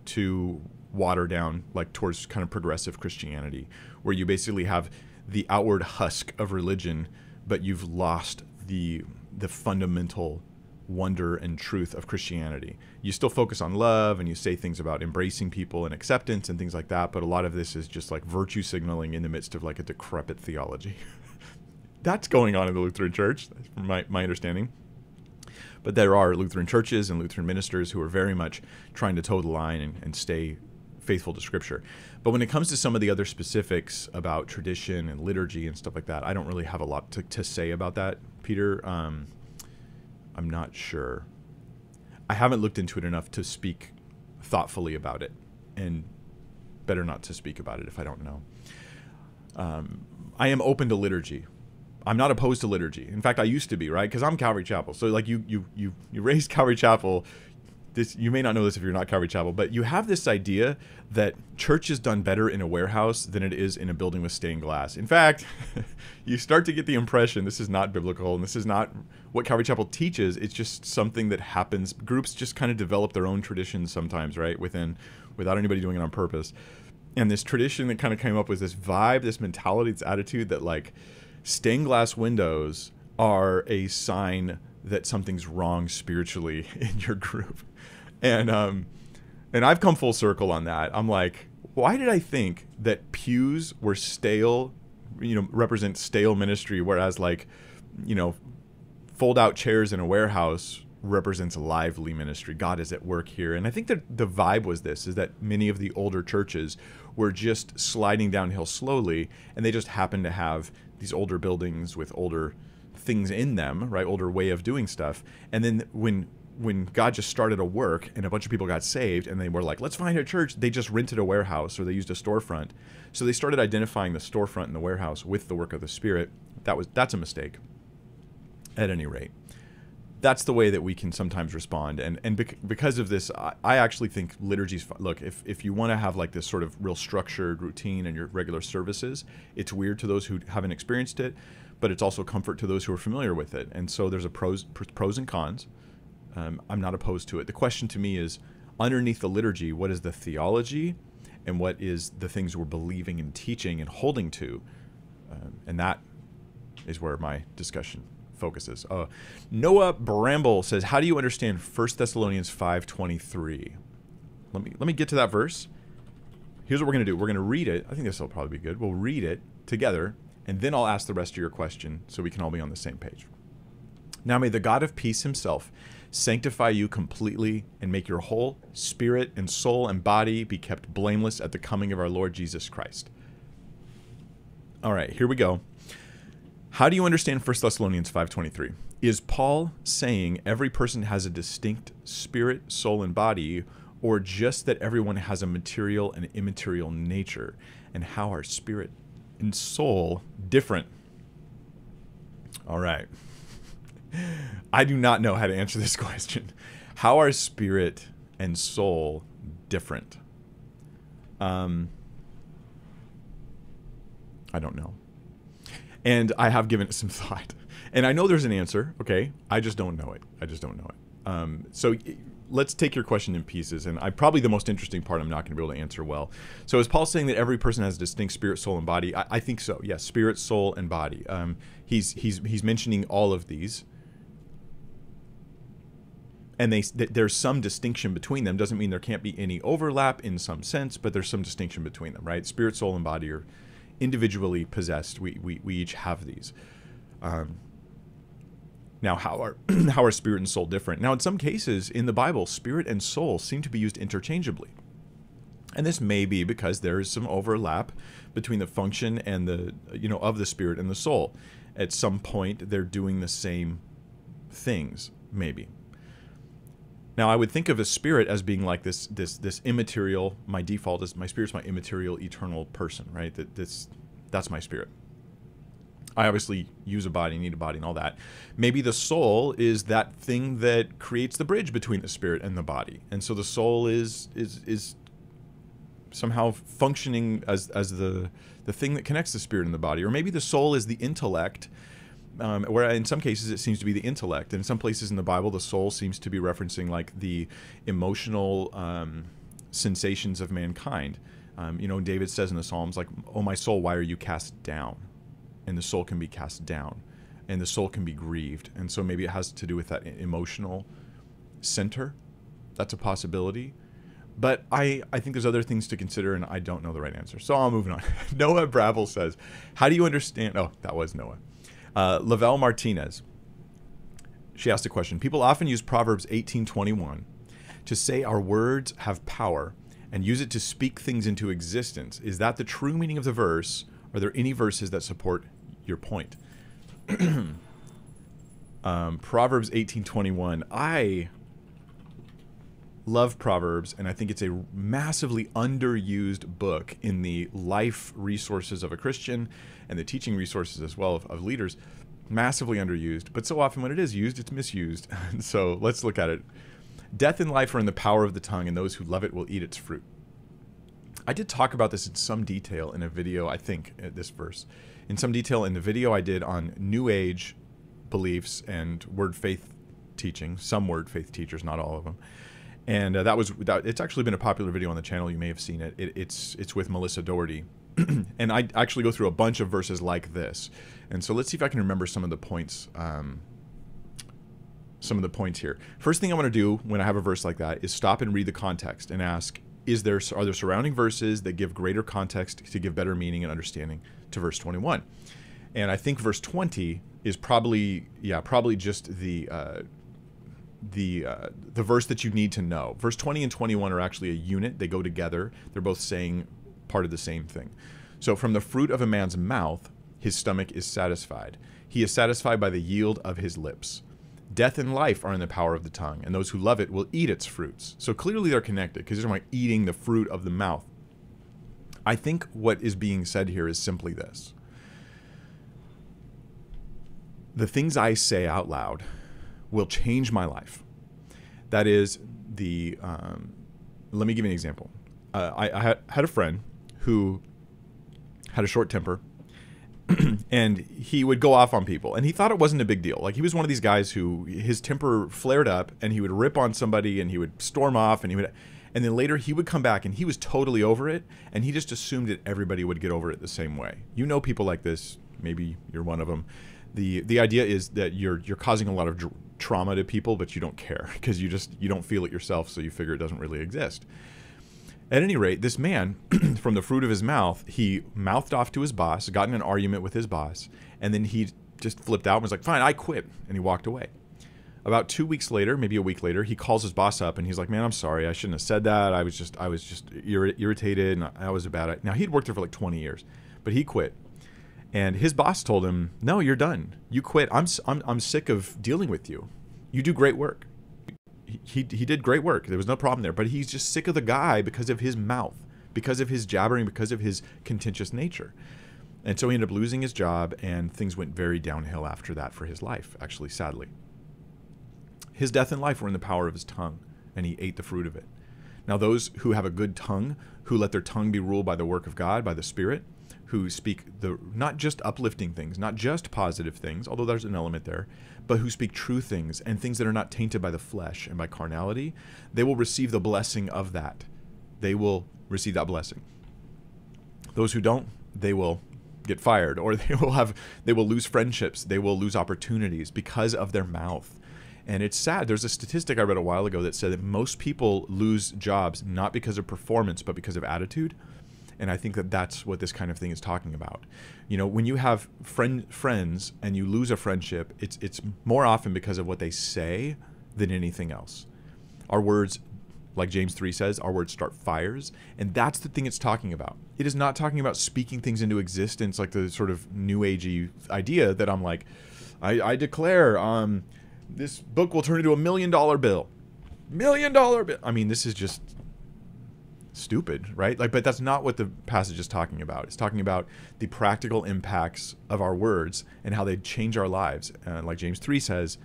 to water down like towards kind of progressive Christianity, where you basically have the outward husk of religion, but you've lost the the fundamental wonder and truth of Christianity. You still focus on love and you say things about embracing people and acceptance and things like that, but a lot of this is just like virtue signaling in the midst of like a decrepit theology. That's going on in the Lutheran Church, from my, my understanding. But there are Lutheran churches and Lutheran ministers who are very much trying to toe the line and, and stay faithful to Scripture. But when it comes to some of the other specifics about tradition and liturgy and stuff like that, I don't really have a lot to, to say about that, Peter. Um, I'm not sure. I haven't looked into it enough to speak thoughtfully about it, and better not to speak about it if I don't know. Um, I am open to liturgy. I'm not opposed to liturgy. In fact, I used to be, right? Because I'm Calvary Chapel. So like you, you, you, you raised Calvary Chapel. This, you may not know this if you're not Calvary Chapel, but you have this idea that church is done better in a warehouse than it is in a building with stained glass. In fact, you start to get the impression this is not biblical and this is not what Calvary Chapel teaches. It's just something that happens. Groups just kind of develop their own traditions sometimes, right? Within, without anybody doing it on purpose. And this tradition that kind of came up was this vibe, this mentality, this attitude that like, stained glass windows are a sign that something's wrong spiritually in your group. And um, and I've come full circle on that. I'm like, why did I think that pews were stale, you know, represent stale ministry, whereas like, you know, fold out chairs in a warehouse represents lively ministry. God is at work here. And I think that the vibe was this, is that many of the older churches were just sliding downhill slowly, and they just happened to have these older buildings with older things in them, right? Older way of doing stuff. And then when when God just started a work and a bunch of people got saved and they were like, let's find a church, they just rented a warehouse or they used a storefront. So they started identifying the storefront and the warehouse with the work of the Spirit. That was that's a mistake. At any rate, that's the way that we can sometimes respond. And and bec because of this, I, I actually think liturgy's, look, if, if you want to have like this sort of real structured routine in your regular services, it's weird to those who haven't experienced it, but it's also comfort to those who are familiar with it. And so there's a pros, pros and cons. Um, I'm not opposed to it. The question to me is, underneath the liturgy, what is the theology and what is the things we're believing and teaching and holding to? Um, and that is where my discussion focuses. Uh, Noah Bramble says, how do you understand First Thessalonians five twenty-three? Let me, let me get to that verse. Here's what we're going to do. We're going to read it. I think this will probably be good. We'll read it together, and then I'll ask the rest of your question so we can all be on the same page. Now may the God of peace himself sanctify you completely and make your whole spirit and soul and body be kept blameless at the coming of our Lord Jesus Christ. All right, here we go. How do you understand First Thessalonians five twenty-three? Is Paul saying every person has a distinct spirit, soul, and body, or just that everyone has a material and immaterial nature? And how are spirit and soul different? All right. I do not know how to answer this question. How are spirit and soul different? Um, I don't know. And I have given it some thought. And I know there's an answer, okay? I just don't know it. I just don't know it. Um, so let's take your question in pieces, and I probably the most interesting part I'm not going to be able to answer well. So is Paul saying that every person has a distinct spirit, soul, and body? I, I think so, yes, spirit, soul, and body. Um, he's, he's, he's mentioning all of these. And they, th there's some distinction between them. Doesn't mean there can't be any overlap in some sense, but there's some distinction between them, right? Spirit, soul, and body are individually possessed. We, we, we each have these. Um, now, how are, how are spirit and soul different? Now, in some cases in the Bible, spirit and soul seem to be used interchangeably. And this may be because there is some overlap between the function and the, you know, of the spirit and the soul. At some point, they're doing the same things, maybe. Now, I would think of a spirit as being like this, this, this immaterial. My default is my spirit's my immaterial, eternal person, right? That this, that's my spirit. I obviously use a body, need a body, and all that. Maybe the soul is that thing that creates the bridge between the spirit and the body, and so the soul is is is somehow functioning as as the the thing that connects the spirit and the body. Or maybe the soul is the intellect. Um, where in some cases it seems to be the intellect, and in some places in the Bible the soul seems to be referencing like the emotional um, sensations of mankind. Um, you know, David says in the Psalms, like, "Oh my soul, why are you cast down?" And the soul can be cast down, and the soul can be grieved, and so maybe it has to do with that emotional center. That's a possibility. But I, I think there's other things to consider, and I don't know the right answer. So I'm moving on. Noah Bramble says, "How do you understand?" Oh, that was Noah. Uh, Lavelle Martinez, she asked a question. People often use Proverbs eighteen twenty-one to say our words have power and use it to speak things into existence. Is that the true meaning of the verse? Are there any verses that support your point? um, Proverbs eighteen twenty-one. I love Proverbs, and I think it's a massively underused book in the life resources of a Christian and the teaching resources as well of, of leaders. Massively underused, but so often when it is used, it's misused. And so let's look at it. Death and life are in the power of the tongue, and those who love it will eat its fruit. I did talk about this in some detail in a video, I think, this verse. In some detail in the video I did on New Age beliefs and word faith teaching. Some word faith teachers, not all of them. And uh, that was that, it's actually been a popular video on the channel. You may have seen it. it it's it's with Melissa Doherty. And I actually go through a bunch of verses like this. And so let's see if I can remember some of the points. Um, some of the points here. First thing I want to do when I have a verse like that is stop and read the context and ask, is there are there surrounding verses that give greater context to give better meaning and understanding to verse twenty-one? And I think verse twenty is probably yeah probably just the uh, the uh, the verse that you need to know. Verse twenty and twenty-one are actually a unit. They go together. They're both saying part of the same thing. So from the fruit of a man's mouth, his stomach is satisfied. He is satisfied by the yield of his lips. Death and life are in the power of the tongue, and those who love it will eat its fruits. So clearly they're connected, because they're talking about eating the fruit of the mouth. I think what is being said here is simply this. The things I say out loud will change my life. That is the, um, let me give you an example. Uh, I, I had a friend who had a short temper, and he would go off on people, and he thought it wasn't a big deal. Like, he was one of these guys who his temper flared up, and he would rip on somebody, and he would storm off, and he would, and then later he would come back, and he was totally over it, and he just assumed that everybody would get over it the same way. You know, people like this. Maybe you're one of them. The, the idea is that you're, you're causing a lot of dr- trauma to people, but you don't care, because you just, you don't feel it yourself, so you figure it doesn't really exist. At any rate, this man, from the fruit of his mouth, he mouthed off to his boss, got in an argument with his boss, and then he just flipped out and was like, fine, I quit, and he walked away. About two weeks later, maybe a week later, he calls his boss up, and he's like, man, I'm sorry, I shouldn't have said that, I was just, I was just ir irritated, and I was about it. Now, he'd worked there for like twenty years, but he quit. And his boss told him, no, you're done. You quit. I'm, I'm, I'm sick of dealing with you. You do great work. He, he did great work. There was no problem there. But he's just sick of the guy because of his mouth, because of his jabbering, because of his contentious nature. And so he ended up losing his job, and things went very downhill after that for his life, actually, sadly. His death and life were in the power of his tongue, and he ate the fruit of it. Now, those who have a good tongue, who let their tongue be ruled by the work of God, by the Spirit, who speak the not just uplifting things, not just positive things, although there's an element there, but who speak true things and things that are not tainted by the flesh and by carnality, they will receive the blessing of that. They will receive that blessing. Those who don't, they will get fired, or they will have, they will lose friendships, they will lose opportunities because of their mouth. And it's sad. There's a statistic I read a while ago that said that most people lose jobs not because of performance, but because of attitude. And I think that that's what this kind of thing is talking about. You know, when you have friend friends and you lose a friendship, it's it's more often because of what they say than anything else. Our words, like James three says, our words start fires. And that's the thing it's talking about. It is not talking about speaking things into existence, like the sort of new agey idea that I'm like, I, I declare, um, this book will turn into a million dollar bill. Million dollar bill. I mean, this is just stupid, right? Like, but that's not what the passage is talking about. It's talking about the practical impacts of our words and how they change our lives, uh, like James three says.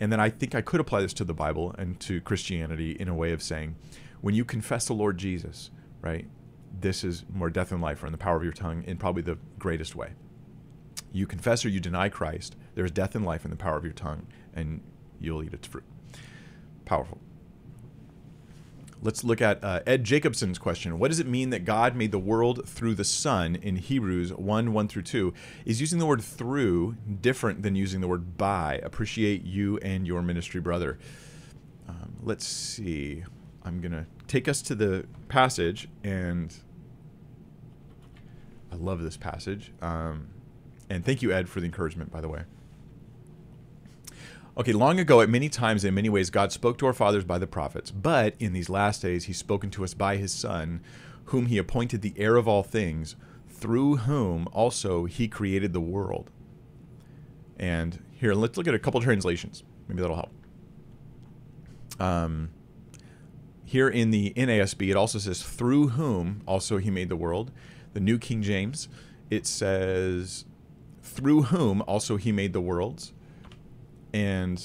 And then I think I could apply this to the Bible and to Christianity in a way of saying, when you confess the Lord Jesus, right, this is more death and life, or in the power of your tongue, in probably the greatest way. You confess or you deny Christ, there is death and life in the power of your tongue, and you'll eat its fruit. Powerful. Let's look at uh, Ed Jacobson's question. What does it mean that God made the world through the Son in Hebrews one, one through two? Is using the word through different than using the word by? Appreciate you and your ministry, brother. Um, let's see. I'm going to take us to the passage, and I love this passage. Um, and thank you, Ed, for the encouragement, by the way. Okay, long ago, at many times, in many ways, God spoke to our fathers by the prophets. But in these last days, he's spoken to us by his Son, whom he appointed the heir of all things, through whom also he created the world. And here, let's look at a couple translations. Maybe that'll help. Um, here in the N A S B, it also says, through whom also he made the world. The New King James, it says, through whom also he made the worlds. And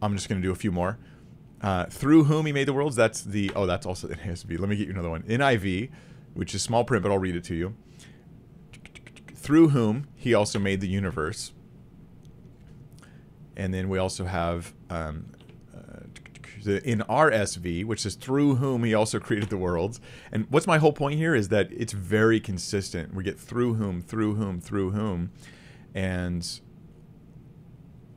I'm just going to do a few more. Uh, through whom he made the worlds. That's the, oh, that's also N A S B. Let me get you another one. N I V, which is small print, but I'll read it to you. Through whom he also made the universe. And then we also have um, uh, the N R S V, which is through whom he also created the worlds. And what's my whole point here is that it's very consistent. We get through whom, through whom, through whom. And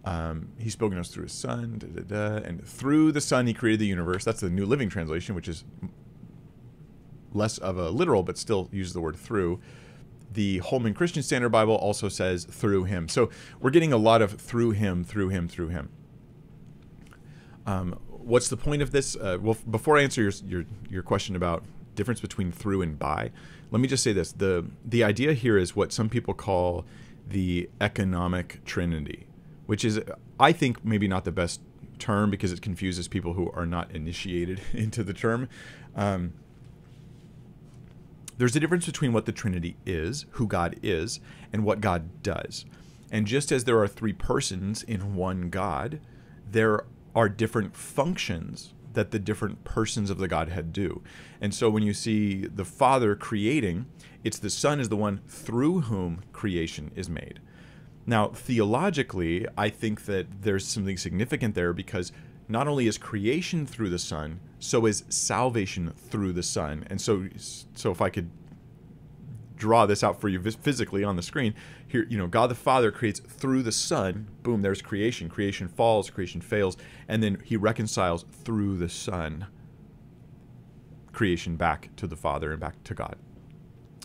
Um, he's spoken to us through his Son, da, da, da, and through the Son he created the universe. That's the New Living Translation, which is less of a literal, but still uses the word through. The Holman Christian Standard Bible also says through him. So we're getting a lot of through him, through him, through him. Um, what's the point of this? Uh, well, before I answer your, your, your question about difference between through and by, let me just say this. The, the idea here is what some people call the economic trinity, which is, I think, maybe not the best term because it confuses people who are not initiated into the term. Um, there's a difference between what the Trinity is, who God is, and what God does. And just as there are three persons in one God, there are different functions that the different persons of the Godhead do. And so when you see the Father creating, it's the Son is the one through whom creation is made. Now, theologically, I think that there's something significant there because not only is creation through the Son, so is salvation through the Son. And so, so if I could draw this out for you physically on the screen, here, you know, God the Father creates through the Son. Boom, there's creation. Creation falls, creation fails, and then he reconciles through the Son creation back to the Father and back to God.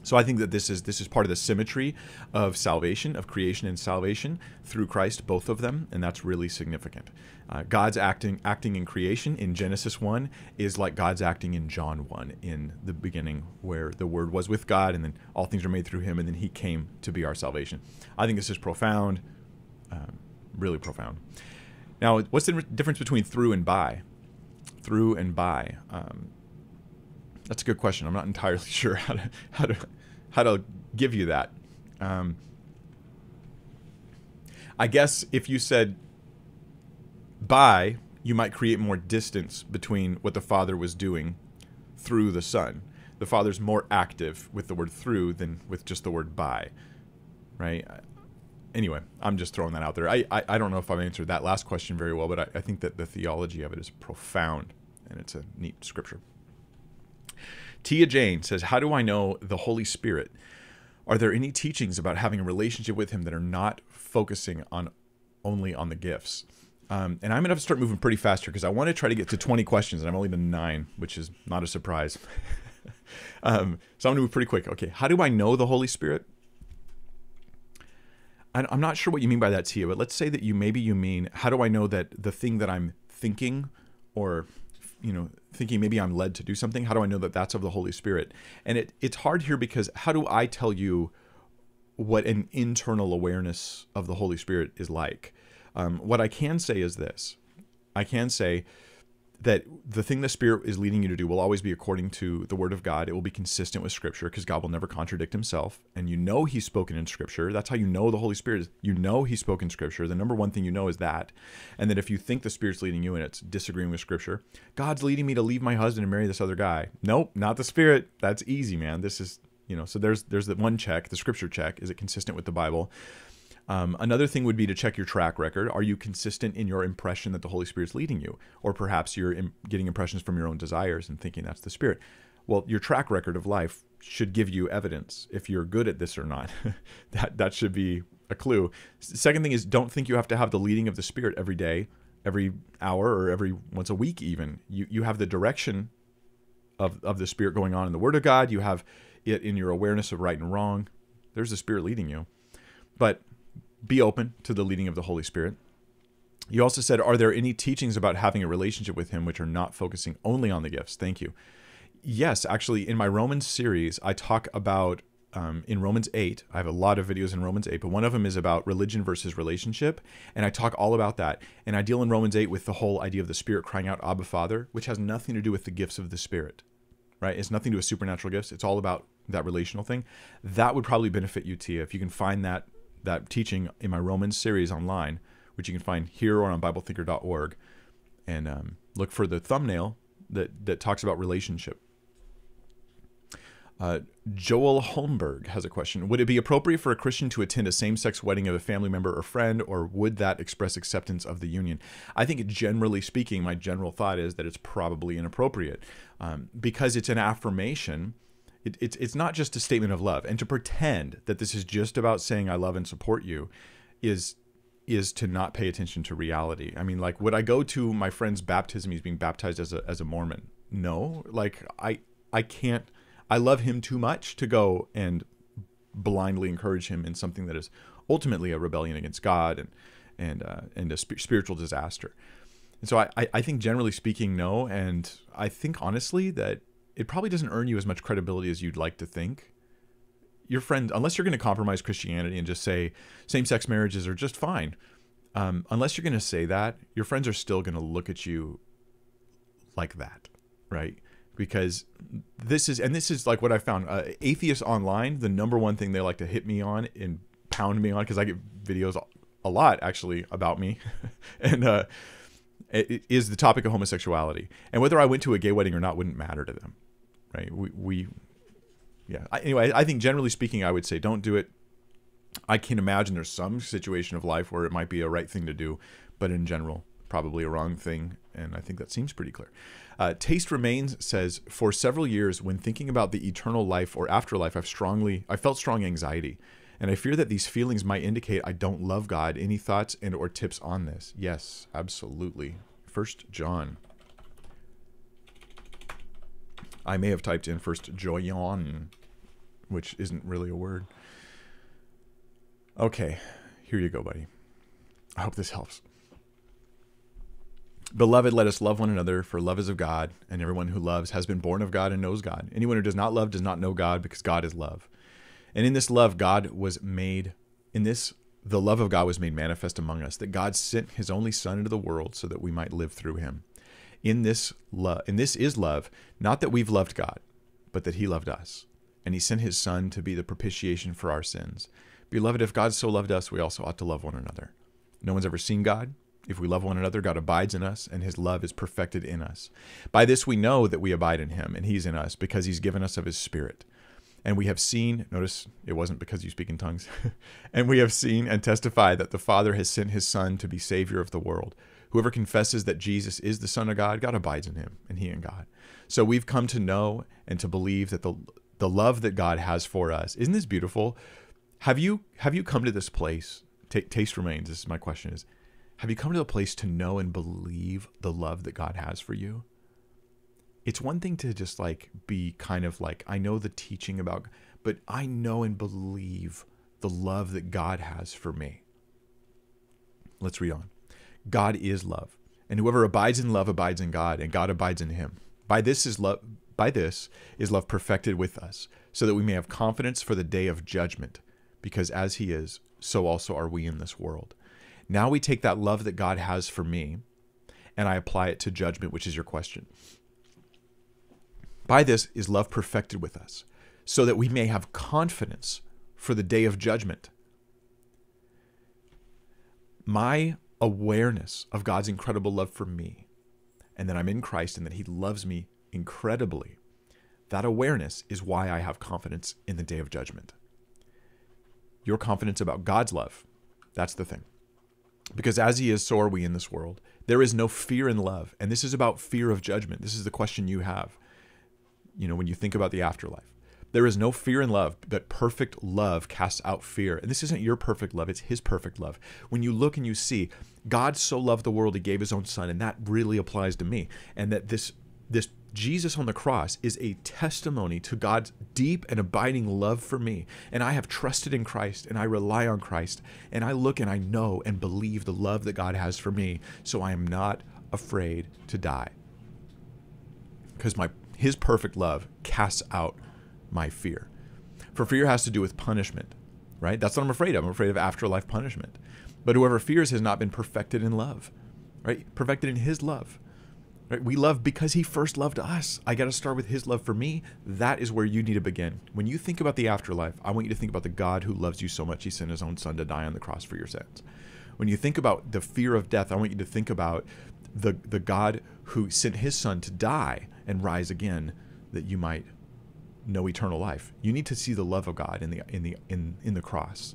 So I think that this is this is part of the symmetry of salvation, of creation and salvation through Christ, both of them, and that's really significant. Uh, God's acting acting in creation in Genesis one is like God's acting in John one in the beginning, where the Word was with God, and then all things are made through him, and then he came to be our salvation. I think this is profound, um, really profound. Now, what's the difference between through and by? Through and by. Um, that's a good question. I'm not entirely sure how to how to how to give you that. Um, I guess if you said by, you might create more distance between what the Father was doing through the Son. the Father's more active with the word through than with just the word by, right? Anyway, I'm just throwing that out there. I, I, I don't know if I've answered that last question very well, but I, I think that the theology of it is profound, and it's a neat scripture. Tia Jane says, how do I know the Holy Spirit? Are there any teachings about having a relationship with him that are not focusing on only on the gifts? Um, and I'm going to have to start moving pretty fast here because I want to try to get to twenty questions, and I'm only to nine, which is not a surprise. um, so I'm going to move pretty quick. Okay, how do I know the Holy Spirit? I, I'm not sure what you mean by that, Tia, but let's say that you maybe you mean, how do I know that the thing that I'm thinking or, you know, thinking maybe I'm led to do something, how do I know that that's of the Holy Spirit? And it, it's hard here because how do I tell you what an internal awareness of the Holy Spirit is like? Um, what I can say is this. I can say that the thing the Spirit is leading you to do will always be according to the Word of God. It will be consistent with Scripture because God will never contradict himself. And you know he's spoken in Scripture. That's how you know the Holy Spirit is. You know he spoke in Scripture. The number one thing you know is that. And that if you think the Spirit's leading you and it's disagreeing with Scripture, God's leading me to leave my husband and marry this other guy. Nope, not the Spirit. That's easy, man. This is, you know, so there's there's the one check, the Scripture check. Is it consistent with the Bible? Um, another thing would be to check your track record. Are you consistent in your impression that the Holy Spirit's leading you? Or perhaps you're im- getting impressions from your own desires and thinking that's the Spirit. Well, your track record of life should give you evidence if you're good at this or not. that, that should be a clue. S- second thing is, don't think you have to have the leading of the Spirit every day, every hour, or every once a week even. You, you have the direction of, of the Spirit going on in the Word of God. You have it in your awareness of right and wrong. There's the Spirit leading you. But be open to the leading of the Holy Spirit. You also said, are there any teachings about having a relationship with him which are not focusing only on the gifts? Thank you. Yes, actually, in my Romans series, I talk about, um, in Romans eight, I have a lot of videos in Romans eight, but one of them is about religion versus relationship, and I talk all about that. And I deal in Romans eight with the whole idea of the Spirit crying out, Abba, Father, which has nothing to do with the gifts of the Spirit, right? It's nothing to do with supernatural gifts. It's all about that relational thing. That would probably benefit you, Tia, if you can find that that teaching in my Romans series online, which you can find here or on bible thinker dot org, and um, look for the thumbnail that, that talks about relationship. Uh, Joel Holmberg has a question. Would it be appropriate for a Christian to attend a same-sex wedding of a family member or friend, or would that express acceptance of the union? I think generally speaking, my general thought is that it's probably inappropriate um, because it's an affirmation. It, it's, it's not just a statement of love, and to pretend that this is just about saying I love and support you is is to not pay attention to reality. I mean, like, would I go to my friend's baptism? He's being baptized as a, as a Mormon. No, like I I can't, I love him too much to go and blindly encourage him in something that is ultimately a rebellion against God and, and, uh, and a sp- spiritual disaster. And so I, I think generally speaking, no. And I think honestly that it probably doesn't earn you as much credibility as you'd like to think. Your friend, unless you're going to compromise Christianity and just say same-sex marriages are just fine, um, unless you're going to say that, your friends are still going to look at you like that, right? Because this is, and this is like what I found, uh, atheists online, the number one thing they like to hit me on and pound me on, because I get videos a lot actually about me, and uh, it is the topic of homosexuality. And whether I went to a gay wedding or not wouldn't matter to them. Right. We, we yeah. I, anyway, I think generally speaking, I would say don't do it. I can imagine there's some situation of life where it might be a right thing to do, but in general, probably a wrong thing. And I think that seems pretty clear. Uh, Taste Remains says, for several years, when thinking about the eternal life or afterlife, I've strongly, I felt strong anxiety, and I fear that these feelings might indicate I don't love God. Any thoughts and or tips on this? Yes, absolutely. First John. I may have typed in First John, which isn't really a word. Okay, here you go, buddy. I hope this helps. Beloved, let us love one another, for love is of God, and everyone who loves has been born of God and knows God. Anyone who does not love does not know God, because God is love. And in this love, God was made, in this, the love of God was made manifest among us, that God sent his only Son into the world so that we might live through him. In this love, and this is love, not that we've loved God, but that he loved us. And he sent his Son to be the propitiation for our sins. Beloved, if God so loved us, we also ought to love one another. No one's ever seen God. If we love one another, God abides in us, and his love is perfected in us. By this we know that we abide in him, and he's in us, because he's given us of his Spirit. And we have seen, notice it wasn't because you speak in tongues, and we have seen and testify that the Father has sent his Son to be Savior of the world. Whoever confesses that Jesus is the Son of God, God abides in him, and he in God. So we've come to know and to believe that the the love that God has for us. Isn't this beautiful? Have you have you come to this place? T- taste remains, this is my question is, have you come to the place to know and believe the love that God has for you? It's one thing to just like be kind of like, I know the teaching about, but I know and believe the love that God has for me. Let's read on. God is love, and whoever abides in love abides in God, and God abides in him. By this is love, by this is love perfected with us, so that we may have confidence for the day of judgment, because as he is, so also are we in this world. Now we take that love that God has for me, and I apply it to judgment, which is your question. By this is love perfected with us, so that we may have confidence for the day of judgment. My awareness of God's incredible love for me, and that I'm in Christ and that he loves me incredibly, that awareness is why I have confidence in the day of judgment. Your confidence about God's love, that's the thing. Because as he is, so are we in this world. There is no fear in love. And this is about fear of judgment. This is the question you have, you know, when you think about the afterlife. There is no fear in love, but perfect love casts out fear. And this isn't your perfect love, it's his perfect love. When you look and you see, God so loved the world, he gave his own Son, and that really applies to me. And that this, this Jesus on the cross is a testimony to God's deep and abiding love for me. And I have trusted in Christ, and I rely on Christ, and I look and I know and believe the love that God has for me, so I am not afraid to die. Because my his perfect love casts out my fear. For fear has to do with punishment, right? That's what I'm afraid of. I'm afraid of afterlife punishment. But whoever fears has not been perfected in love, right? Perfected in his love, right? We love because he first loved us. I got to start with his love for me. That is where you need to begin. When you think about the afterlife, I want you to think about the God who loves you so much he sent his own Son to die on the cross for your sins. When you think about the fear of death, I want you to think about the, the God who sent his Son to die and rise again that you might know eternal life. You need to see the love of God in the in the in in the cross.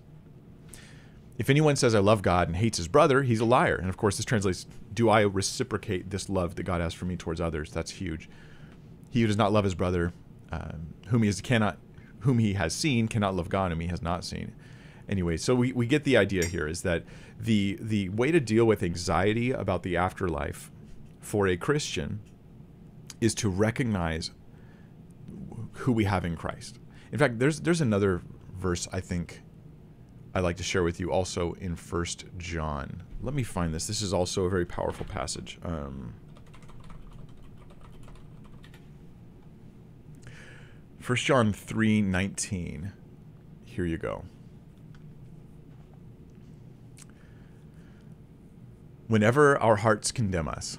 If anyone says I love God and hates his brother, he's a liar. And of course this translates, do I reciprocate this love that God has for me towards others? That's huge. He who does not love his brother, um, whom he is cannot whom he has seen, cannot love God whom he has not seen. Anyway, so we, we get the idea here is that the the way to deal with anxiety about the afterlife for a Christian is to recognize who we have in Christ. In fact, there's there's another verse I think I'd like to share with you also in First John. Let me find this. This is also a very powerful passage. Um, First John three nineteen. Here you go. Whenever our hearts condemn us,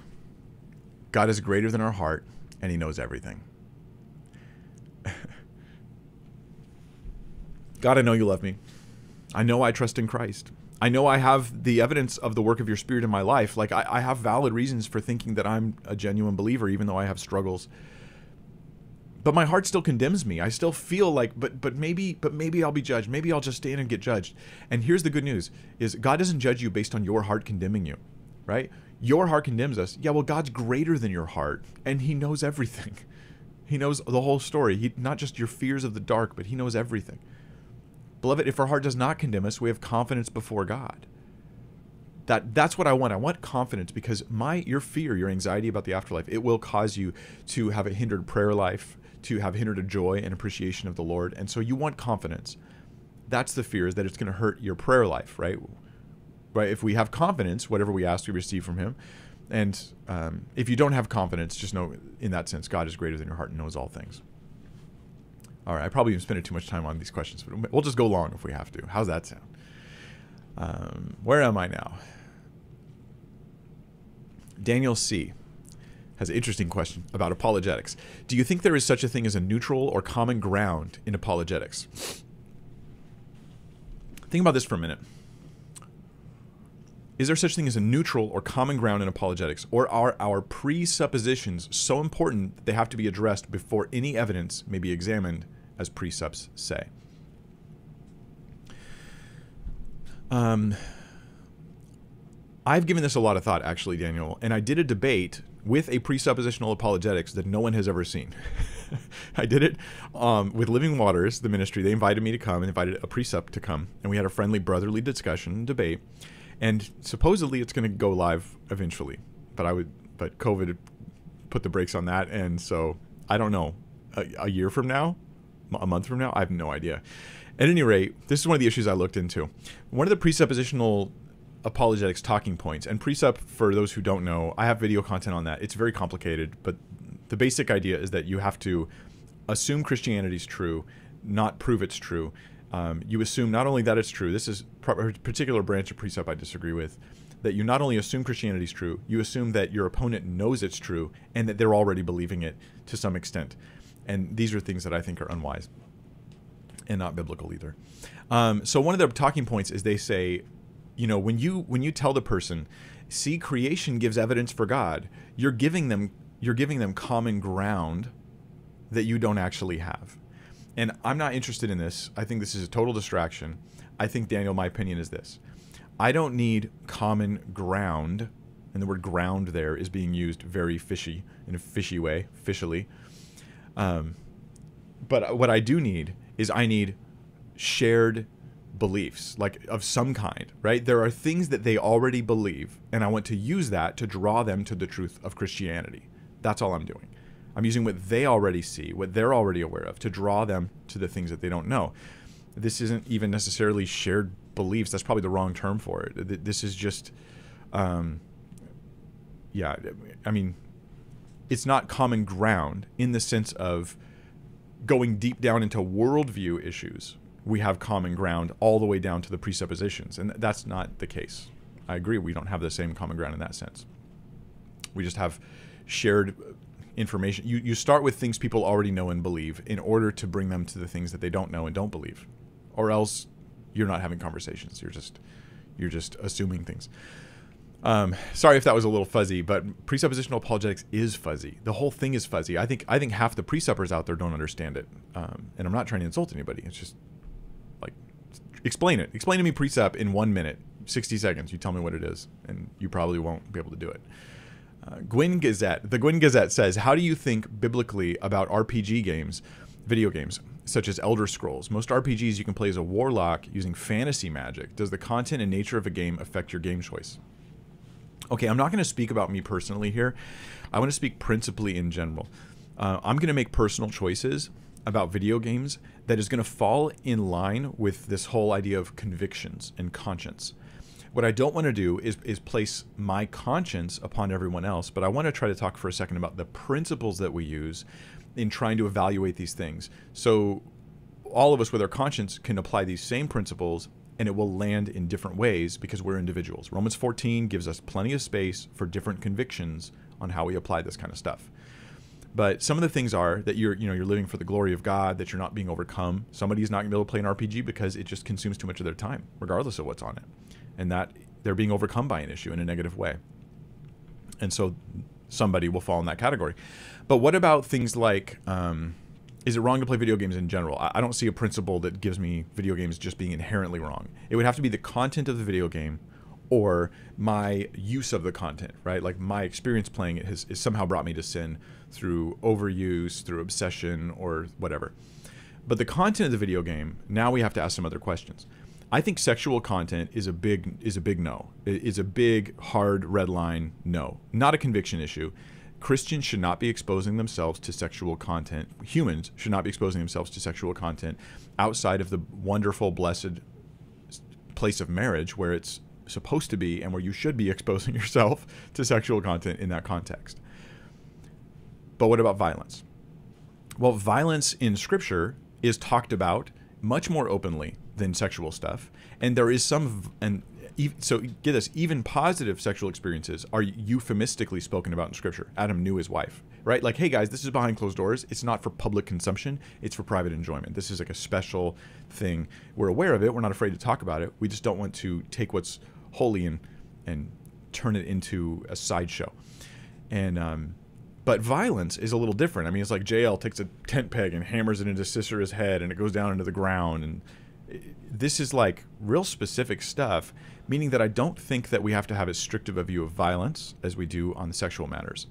God is greater than our heart, and he knows everything. God, I know you love me. I know I trust in Christ. I know I have the evidence of the work of your Spirit in my life. Like I, I have valid reasons for thinking that I'm a genuine believer, even though I have struggles. But my heart still condemns me. I still feel like, but but maybe, but maybe I'll be judged. Maybe I'll just stay in and get judged. And here's the good news is God doesn't judge you based on your heart condemning you, right? Your heart condemns us. Yeah, well, God's greater than your heart, and he knows everything. He knows the whole story. He, not just your fears of the dark, but he knows everything. Beloved, if our heart does not condemn us, we have confidence before God. That that's what I want. I want confidence because my your fear, your anxiety about the afterlife, it will cause you to have a hindered prayer life, to have hindered a joy and appreciation of the Lord. And so you want confidence. That's the fear, is that it's going to hurt your prayer life, right? Right? If we have confidence, whatever we ask, we receive from him. And um, if you don't have confidence, just know in that sense, God is greater than your heart and knows all things. All right, I probably even spent too much time on these questions, but we'll just go long if we have to. How's that sound? Um, where am I now? Daniel C. has an interesting question about apologetics. Do you think there is such a thing as a neutral or common ground in apologetics? Think about this for a minute. Is there such thing as a neutral or common ground in apologetics, or are our presuppositions so important that they have to be addressed before any evidence may be examined, as precepts say? Um, I've given this a lot of thought, actually, Daniel, and I did a debate with a presuppositional apologetics that no one has ever seen. I did it um, with Living Waters, the ministry. They invited me to come and invited a precept to come, and we had a friendly brotherly discussion and debate. And supposedly it's going to go live eventually, but I would, but COVID put the brakes on that, and so I don't know. A, a year from now, a month from now, I have no idea. At any rate, this is one of the issues I looked into. One of the presuppositional apologetics talking points, and precept, for those who don't know, I have video content on that. It's very complicated, but the basic idea is that you have to assume Christianity's true, not prove it's true. Um, you assume not only that it's true, this is a particular branch of precept I disagree with, that you not only assume Christianity's true, you assume that your opponent knows it's true and that they're already believing it to some extent. And these are things that I think are unwise and not biblical either. Um, so one of their talking points is they say, you know, when you when you tell the person, see, creation gives evidence for God, you're giving them you're giving them common ground that you don't actually have. And I'm not interested in this. I think this is a total distraction. I think, Daniel, my opinion is this. I don't need common ground, and the word ground there is being used very fishy, in a fishy way, fishily. Um, but what I do need is I need shared beliefs, like of some kind, right? There are things that they already believe, and I want to use that to draw them to the truth of Christianity. That's all I'm doing. I'm using what they already see, what they're already aware of, to draw them to the things that they don't know. This isn't even necessarily shared beliefs. That's probably the wrong term for it. This is just, um, yeah, I mean, it's not common ground in the sense of going deep down into worldview issues. We have common ground all the way down to the presuppositions, and that's not the case. I agree, we don't have the same common ground in that sense. We just have shared information. You, you start with things people already know and believe in order to bring them to the things that they don't know and don't believe, or else you're not having conversations. You're just, you're just assuming things. Um, sorry if that was a little fuzzy, but presuppositional apologetics is fuzzy. The whole thing is fuzzy. I think, I think half the presuppers out there don't understand it. Um, and I'm not trying to insult anybody. It's just like, explain it. Explain to me precept in one minute, sixty seconds. You tell me what it is, and you probably won't be able to do it. Uh, Gwyn Gazette, the Gwyn Gazette says, how do you think biblically about R P G games, video games, such as Elder Scrolls? Most R P Gs you can play as a warlock using fantasy magic. Does the content and nature of a game affect your game choice? Okay, I'm not going to speak about me personally here. I want to speak principally in general. Uh, I'm going to make personal choices about video games that is going to fall in line with this whole idea of convictions and conscience. What I don't want to do is, is place my conscience upon everyone else, but I want to try to talk for a second about the principles that we use in trying to evaluate these things. So all of us with our conscience can apply these same principles, and it will land in different ways because we're individuals. Romans fourteen gives us plenty of space for different convictions on how we apply this kind of stuff. But some of the things are that you're, you know, you're living for the glory of God, that you're not being overcome. Somebody's not going to be able to play an R P G because it just consumes too much of their time, regardless of what's on it. And that they're being overcome by an issue in a negative way. And so somebody will fall in that category. But what about things like, um, is it wrong to play video games in general? I don't see a principle that gives me video games just being inherently wrong. It would have to be the content of the video game or my use of the content, right? Like my experience playing it has, has somehow brought me to sin through overuse, through obsession, or whatever. But the content of the video game, now we have to ask some other questions. I think sexual content is a big is a big no. It is a big, hard, red line no. Not a conviction issue. Christians should not be exposing themselves to sexual content. Humans should not be exposing themselves to sexual content outside of the wonderful, blessed place of marriage where it's supposed to be and where you should be exposing yourself to sexual content in that context. But what about violence? Well, violence in Scripture is talked about much more openly than sexual stuff, and there is some, and so get this, even positive sexual experiences are euphemistically spoken about in Scripture. Adam knew his wife, right? Like, hey guys, this is behind closed doors. It's not for public consumption. It's for private enjoyment. This is like a special thing. We're aware of it. We're not afraid to talk about it. We just don't want to take what's holy and and turn it into a sideshow. And um, but violence is a little different. I mean, it's like Jael takes a tent peg and hammers it into Sisera's head, and it goes down into the ground. And this is like real specific stuff, meaning that I don't think that we have to have as strict of a view of violence as we do on the sexual matters.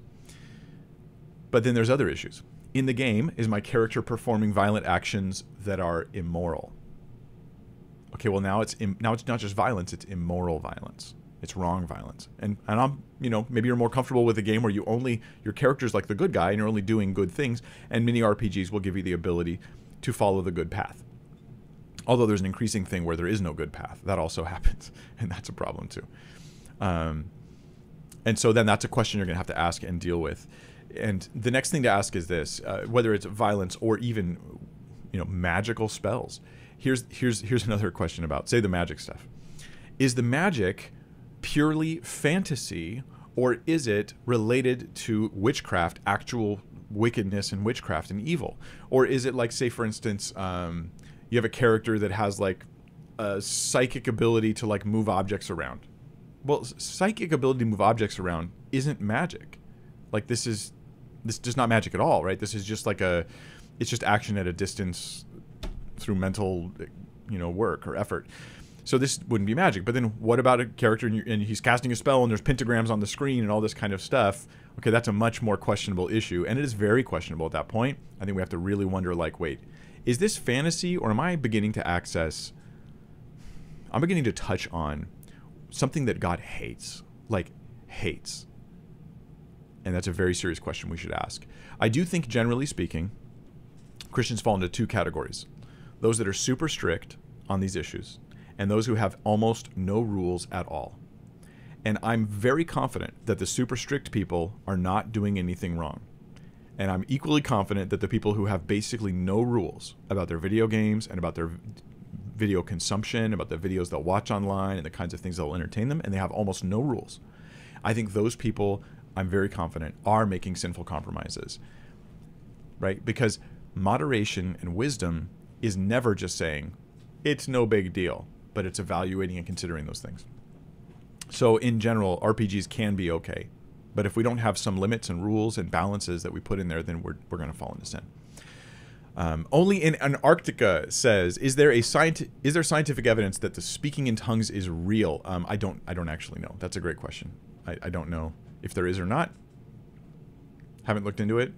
But then there's other issues. In the game, is my character performing violent actions that are immoral? Okay, well now it's im now it's not just violence; it's immoral violence. It's wrong violence. And and I'm you know maybe you're more comfortable with a game where you only your character's like the good guy and you're only doing good things. And many R P Gs will give you the ability to follow the good path. Although there's an increasing thing where there is no good path. That also happens, and that's a problem too. Um, and so then that's a question you're going to have to ask and deal with. And the next thing to ask is this, uh, whether it's violence or even, you know, magical spells. Here's, here's, here's another question about, say, the magic stuff. Is the magic purely fantasy, or is it related to witchcraft, actual wickedness and witchcraft and evil? Or is it like, say, for instance, um, you have a character that has like a psychic ability to like move objects around. Well, psychic ability to move objects around isn't magic. Like this is... This is not magic at all, right? This is just like a, it's just action at a distance through mental, you know, work or effort. So this wouldn't be magic. But then what about a character and, you, and he's casting a spell and there's pentagrams on the screen and all this kind of stuff? Okay, that's a much more questionable issue. And it is very questionable at that point. I think we have to really wonder, like, wait, is this fantasy, or am I beginning to access... I'm beginning to touch on something that God hates. Like, hates. And that's a very serious question we should ask. I do think, generally speaking, Christians fall into two categories. Those that are super strict on these issues, and those who have almost no rules at all. And I'm very confident that the super strict people are not doing anything wrong. And I'm equally confident that the people who have basically no rules about their video games and about their video consumption, about the videos they'll watch online and the kinds of things that will entertain them, and they have almost no rules. I think those people... I'm very confident are making sinful compromises, right? Because moderation and wisdom is never just saying it's no big deal, but it's evaluating and considering those things. So in general, R P Gs can be okay, but if we don't have some limits and rules and balances that we put in there, then we're, we're going to fall into sin. Um, Only in Antarctica says, is there a scienti- is there scientific evidence that the speaking in tongues is real? Um, I don't, I don't actually know. That's a great question. I, I don't know if there is or not. Haven't looked into it.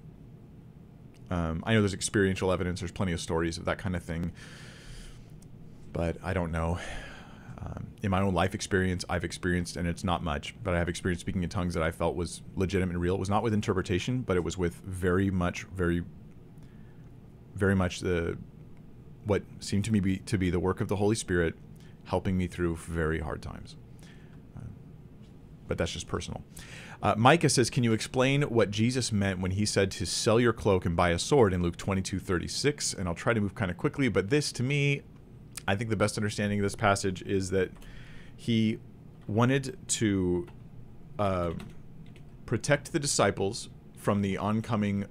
Um, I know there's experiential evidence. There's plenty of stories of that kind of thing. But I don't know. Um, in my own life experience, I've experienced, and it's not much, but I have experienced speaking in tongues that I felt was legitimate and real. It was not with interpretation, but it was with very much, very, very much the what seemed to me be, to be the work of the Holy Spirit helping me through very hard times. But that's just personal. Uh, Micah says, can you explain what Jesus meant when he said to sell your cloak and buy a sword in Luke twenty-two thirty-six? And I'll try to move kind of quickly, but this to me, I think the best understanding of this passage is that he wanted to uh, protect the disciples from the oncoming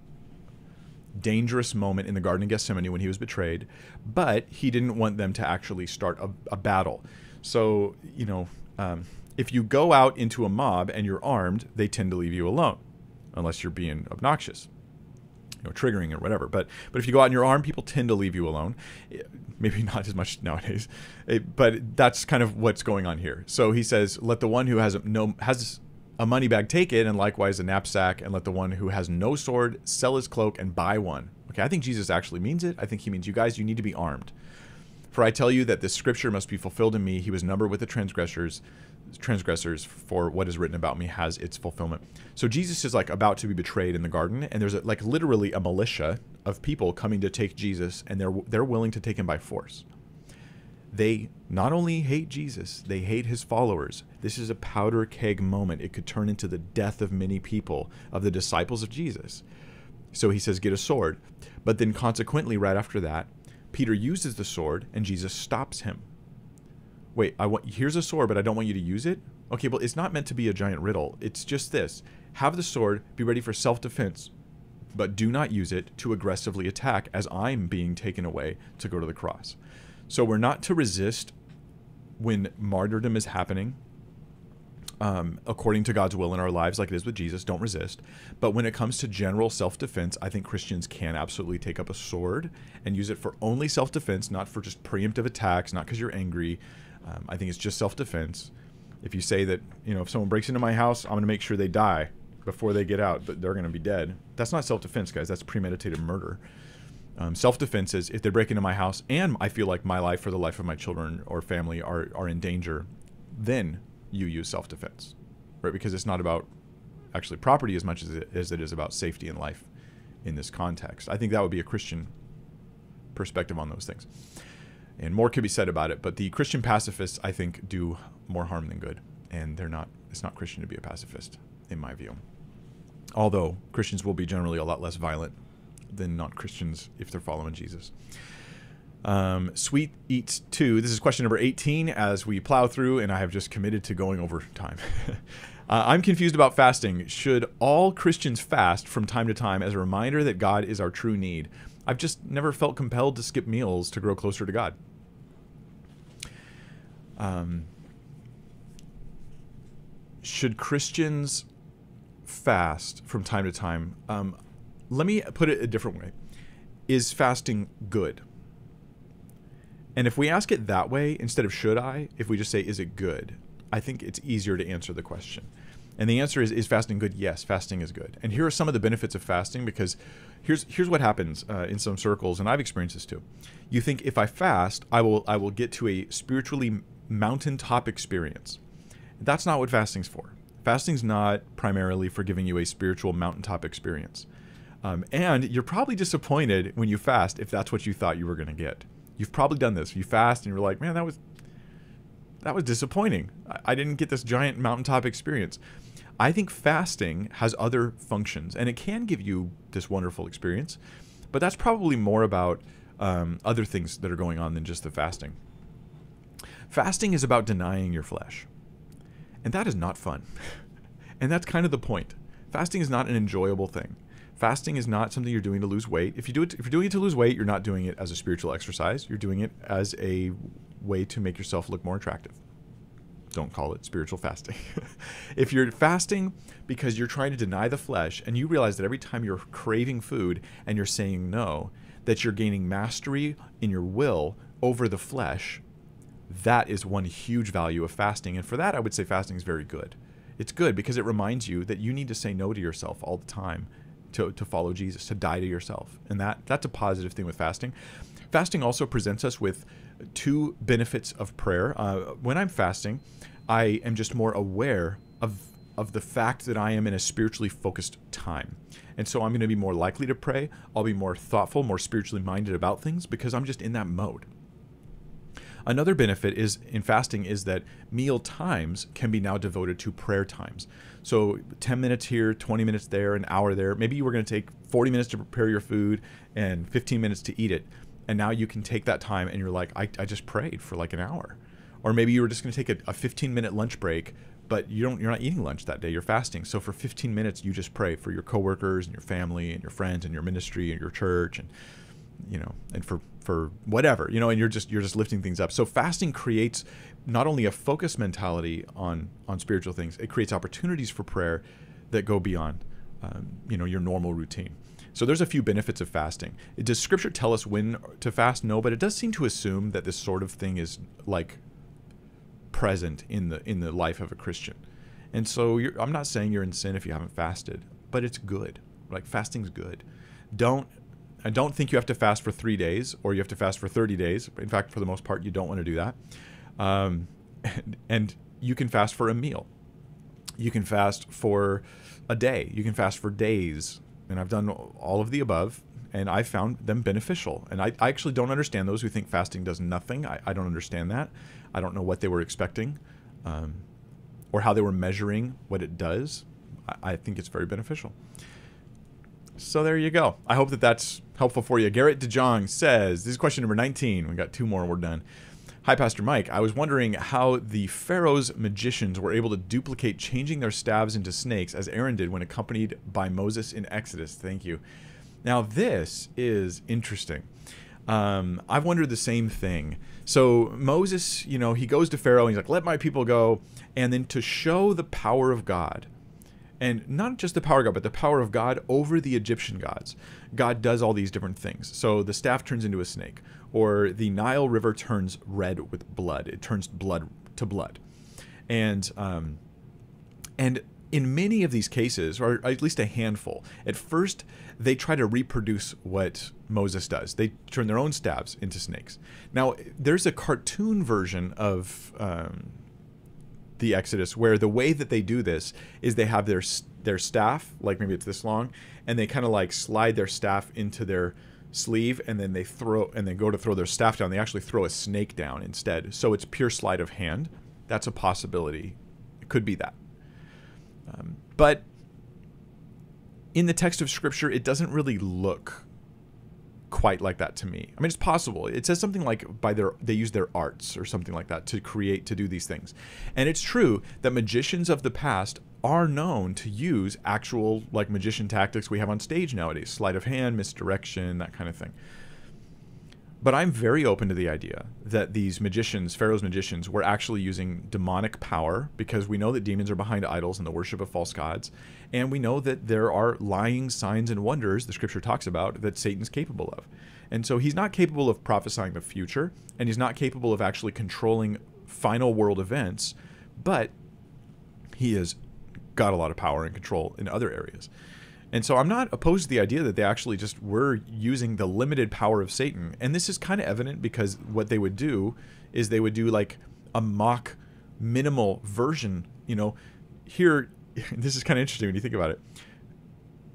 dangerous moment in the Garden of Gethsemane when he was betrayed, but he didn't want them to actually start a, a battle. So, you know... Um, if you go out into a mob and you're armed, they tend to leave you alone, unless you're being obnoxious, you know, triggering or whatever. But but if you go out and you're armed, people tend to leave you alone. Maybe not as much nowadays, it, but that's kind of what's going on here. So he says, "Let the one who has a, no has a money bag take it, and likewise a knapsack, and let the one who has no sword sell his cloak and buy one." Okay, I think Jesus actually means it. I think he means you guys. You need to be armed. For I tell you that this scripture must be fulfilled in me. He was numbered with the transgressors. transgressors for what is written about me has its fulfillment. So Jesus is like about to be betrayed in the garden, and there's a, like literally a militia of people coming to take Jesus, and they're they're willing to take him by force. They not only hate Jesus, they hate his followers. This is a powder keg moment. It could turn into the death of many people, of the disciples of Jesus. So he says, get a sword. But then consequently, right after that, Peter uses the sword and Jesus stops him. Wait, I want, here's a sword, but I don't want you to use it? Okay, well, it's not meant to be a giant riddle. It's just this. Have the sword, be ready for self-defense, but do not use it to aggressively attack as I'm being taken away to go to the cross. So we're not to resist when martyrdom is happening. um, according to God's will in our lives, like it is with Jesus. Don't resist. But when it comes to general self-defense, I think Christians can absolutely take up a sword and use it for only self-defense, not for just preemptive attacks, not because you're angry. Um, I think it's just self-defense. If you say that, you know, if someone breaks into my house, I'm going to make sure they die before they get out, but they're going to be dead. That's not self-defense, guys. That's premeditated murder. Um, self-defense is if they break into my house and I feel like my life or the life of my children or family are, are in danger, then you use self-defense, right? Because it's not about actually property as much as it, as it is about safety and life in this context. I think that would be a Christian perspective on those things. And more could be said about it, but the Christian pacifists, I think, do more harm than good. And they're not, it's not Christian to be a pacifist, in my view. Although Christians will be generally a lot less violent than non-Christians if they're following Jesus. Um, Sweet Eats two. This is question number eighteen as we plow through, and I have just committed to going over time. uh, I'm confused about fasting. Should all Christians fast from time to time as a reminder that God is our true need? I've just never felt compelled to skip meals to grow closer to God. Um, should Christians fast from time to time? Um, let me put it a different way. Is fasting good? And if we ask it that way, instead of should I, if we just say, is it good? I think it's easier to answer the question. And the answer is, is fasting good? Yes, fasting is good. And here are some of the benefits of fasting, because here's here's what happens uh, in some circles, and I've experienced this too. You think, if I fast, I will I will get to a spiritually mountaintop experience. That's not what fasting's for. Fasting's not primarily for giving you a spiritual mountaintop experience. Um, and you're probably disappointed when you fast if that's what you thought you were going to get. You've probably done this. You fast and you're like, man, that was that was disappointing. I, I didn't get this giant mountaintop experience. I think fasting has other functions, and it can give you this wonderful experience, but that's probably more about um, other things that are going on than just the fasting. Fasting is about denying your flesh, and that is not fun. And that's kind of the point. Fasting is not an enjoyable thing. Fasting is not something you're doing to lose weight. If you do it, if you're doing it to lose weight, you're not doing it as a spiritual exercise. You're doing it as a way to make yourself look more attractive. Don't call it spiritual fasting. If you're fasting because you're trying to deny the flesh and you realize that every time you're craving food and you're saying no, that you're gaining mastery in your will over the flesh, that is one huge value of fasting. And for that, I would say fasting is very good. It's good because it reminds you that you need to say no to yourself all the time to, to follow Jesus, to die to yourself. And that that's a positive thing with fasting. Fasting also presents us with two benefits of prayer. Uh, when I'm fasting, I am just more aware of of the fact that I am in a spiritually focused time. And so I'm going to be more likely to pray. I'll be more thoughtful, more spiritually minded about things because I'm just in that mode. Another benefit is in fasting is that meal times can be now devoted to prayer times. So ten minutes here, twenty minutes there, an hour there. Maybe you were going to take forty minutes to prepare your food and fifteen minutes to eat it. And now you can take that time and you're like, I, I just prayed for like an hour. Or maybe you were just going to take a, a fifteen minute lunch break, but you don't, you're not eating lunch that day. You're fasting. So for fifteen minutes, you just pray for your coworkers and your family and your friends and your ministry and your church and, you know, and for, for whatever, you know, and you're just, you're just lifting things up. So fasting creates not only a focus mentality on, on spiritual things, it creates opportunities for prayer that go beyond, um, you know, your normal routine. So there's a few benefits of fasting. Does Scripture tell us when to fast? No, but it does seem to assume that this sort of thing is like present in the in the life of a Christian. And so you're, I'm not saying you're in sin if you haven't fasted, but it's good. Like fasting's good. Don't I don't think you have to fast for three days or you have to fast for thirty days. In fact, for the most part, you don't want to do that. Um, and, and you can fast for a meal. You can fast for a day. You can fast for days. And I've done all of the above, and I found them beneficial. And I, I actually don't understand those who think fasting does nothing. I, I don't understand that. I don't know what they were expecting um, or how they were measuring what it does. I, I think it's very beneficial. So there you go. I hope that that's helpful for you. Garrett DeJong says, this is question number nineteen. We got two more and we're done. Hi, Pastor Mike. I was wondering how the Pharaoh's magicians were able to duplicate changing their staves into snakes as Aaron did when accompanied by Moses in Exodus. Thank you. Now, this is interesting. Um, I've wondered the same thing. So Moses, you know, he goes to Pharaoh and he's like, let my people go. And then to show the power of God, and not just the power of God, but the power of God over the Egyptian gods, God does all these different things. So the staff turns into a snake, or the Nile River turns red with blood. It turns blood to blood. And, um, and in many of these cases, or at least a handful, at first they try to reproduce what Moses does. They turn their own staves into snakes. Now, there's a cartoon version of um, the Exodus where the way that they do this is they have their their staff, like maybe it's this long, and they kind of like slide their staff into their sleeve, and then they throw and they go to throw their staff down. They actually throw a snake down instead. So it's pure sleight of hand. That's a possibility. It could be that. Um, but in the text of Scripture, it doesn't really look quite like that to me. I mean, it's possible. It says something like by their they use their arts or something like that to create, to do these things. And it's true that magicians of the past are known to use actual like magician tactics we have on stage nowadays. Sleight of hand, misdirection, that kind of thing. But I'm very open to the idea that these magicians, Pharaoh's magicians, were actually using demonic power, because we know that demons are behind idols and the worship of false gods. And we know that there are lying signs and wonders, the Scripture talks about, that Satan's capable of. And so he's not capable of prophesying the future, and he's not capable of actually controlling final world events, but he has got a lot of power and control in other areas. And so I'm not opposed to the idea that they actually just were using the limited power of Satan. And this is kind of evident because what they would do is they would do like a mock minimal version. You know, here, this is kind of interesting when you think about it.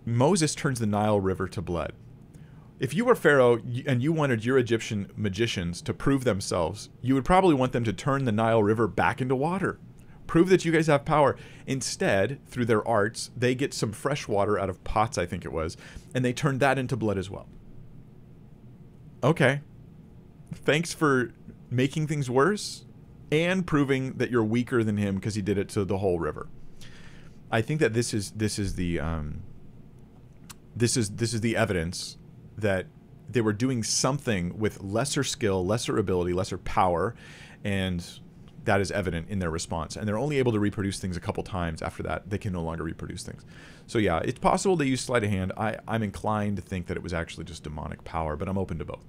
Moses turns the Nile River to blood. If you were Pharaoh and you wanted your Egyptian magicians to prove themselves, you would probably want them to turn the Nile River back into water. Prove that you guys have power. Instead, through their arts, they get some fresh water out of pots, I think it was, and they turned that into blood as well. Okay. Thanks for making things worse and proving that you're weaker than him because he did it to the whole river. I think that this is this is the um, this is this is the evidence that they were doing something with lesser skill, lesser ability, lesser power, and that is evident in their response. And they're only able to reproduce things a couple times. After that, they can no longer reproduce things. So yeah, it's possible they use sleight of hand. I, I'm inclined to think that it was actually just demonic power, but I'm open to both.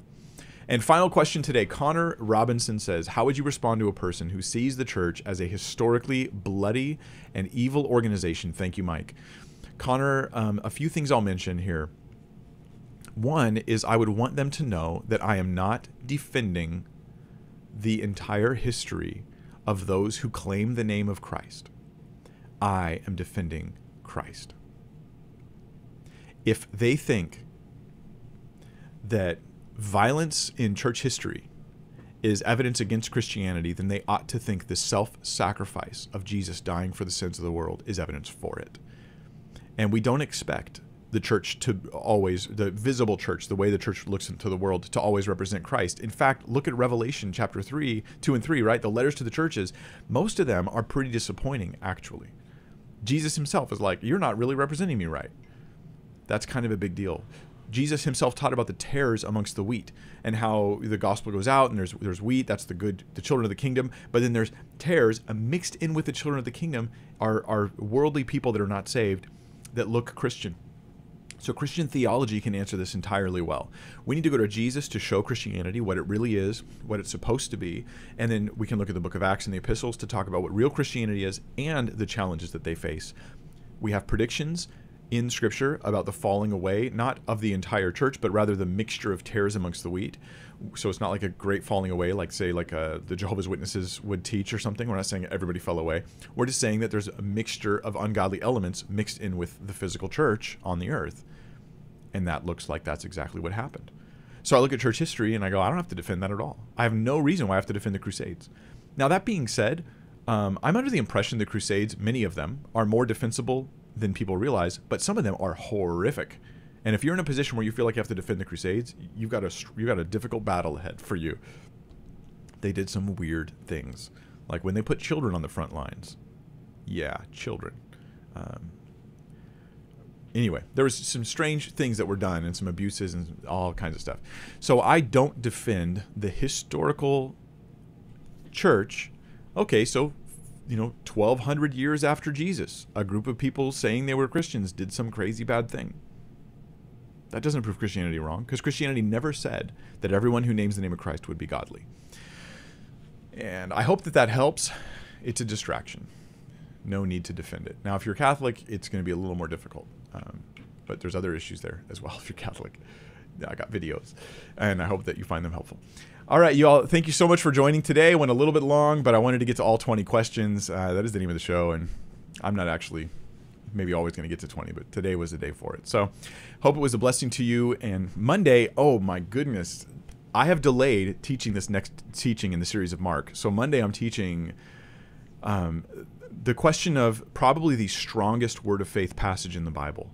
And final question today, Connor Robinson says, how would you respond to a person who sees the church as a historically bloody and evil organization? Thank you, Mike. Connor, um, a few things I'll mention here. One is I would want them to know that I am not defending the entire history of those who claim the name of Christ. I am defending Christ. If they think that violence in church history is evidence against Christianity, then they ought to think the self-sacrifice of Jesus dying for the sins of the world is evidence for it. And we don't expect the church to always, the visible church, the way the church looks into the world, to always represent Christ. In fact, look at Revelation chapter three, two and three, right? The letters to the churches, most of them are pretty disappointing, actually. Jesus himself is like, you're not really representing me right. That's kind of a big deal. Jesus himself taught about the tares amongst the wheat and how the gospel goes out and there's there's wheat, that's the good, the children of the kingdom, but then there's tares mixed in with the children of the kingdom are, are worldly people that are not saved that look Christian. So Christian theology can answer this entirely well. We need to go to Jesus to show Christianity, what it really is, what it's supposed to be, and then we can look at the book of Acts and the epistles to talk about what real Christianity is and the challenges that they face. We have predictions in Scripture about the falling away, not of the entire church, but rather the mixture of tares amongst the wheat. So it's not like a great falling away, like say like a, the Jehovah's Witnesses would teach or something. We're not saying everybody fell away. We're just saying that there's a mixture of ungodly elements mixed in with the physical church on the earth. And that looks like that's exactly what happened. So I look at church history and I go, I don't have to defend that at all. I have no reason why I have to defend the Crusades. Now that being said, um, I'm under the impression the Crusades, many of them, are more defensible than people realize, but some of them are horrific. And if you're in a position where you feel like you have to defend the Crusades, you've got a you've got a difficult battle ahead for you. They did some weird things, like when they put children on the front lines. Yeah, children. Um, Anyway, there was some strange things that were done and some abuses and all kinds of stuff. So I don't defend the historical church. Okay, so, you know, twelve hundred years after Jesus, a group of people saying they were Christians did some crazy bad thing. That doesn't prove Christianity wrong, because Christianity never said that everyone who names the name of Christ would be godly. And I hope that that helps. It's a distraction. No need to defend it. Now, if you're Catholic, it's going to be a little more difficult. Um, but there's other issues there as well if you're Catholic. I got videos, and I hope that you find them helpful. All right, y'all, thank you so much for joining today. Went a little bit long, but I wanted to get to all twenty questions. Uh, that is the name of the show, and I'm not actually maybe always going to get to twenty, but today was the day for it. So hope it was a blessing to you. And Monday, oh my goodness, I have delayed teaching this next teaching in the series of Mark. So Monday I'm teaching um, the question of probably the strongest word of faith passage in the Bible.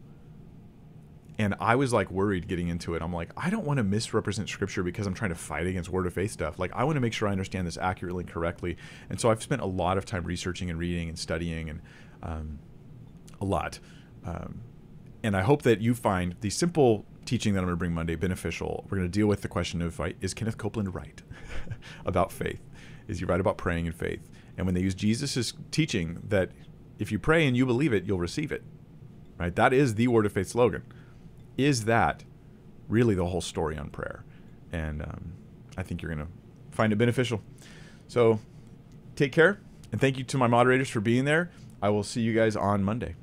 And I was like worried getting into it. I'm like, I don't want to misrepresent scripture because I'm trying to fight against word of faith stuff. Like, I want to make sure I understand this accurately and correctly. And so I've spent a lot of time researching and reading and studying and um, a lot. Um, and I hope that you find the simple teaching that I'm going to bring Monday beneficial. We're going to deal with the question of, is Kenneth Copeland right about faith? Is he right about praying and faith? And when they use Jesus's teaching that if you pray and you believe it, you'll receive it, right? That is the word of faith slogan. Is that really the whole story on prayer? And um, I think you're going to find it beneficial. So take care, and thank you to my moderators for being there. I will see you guys on Monday.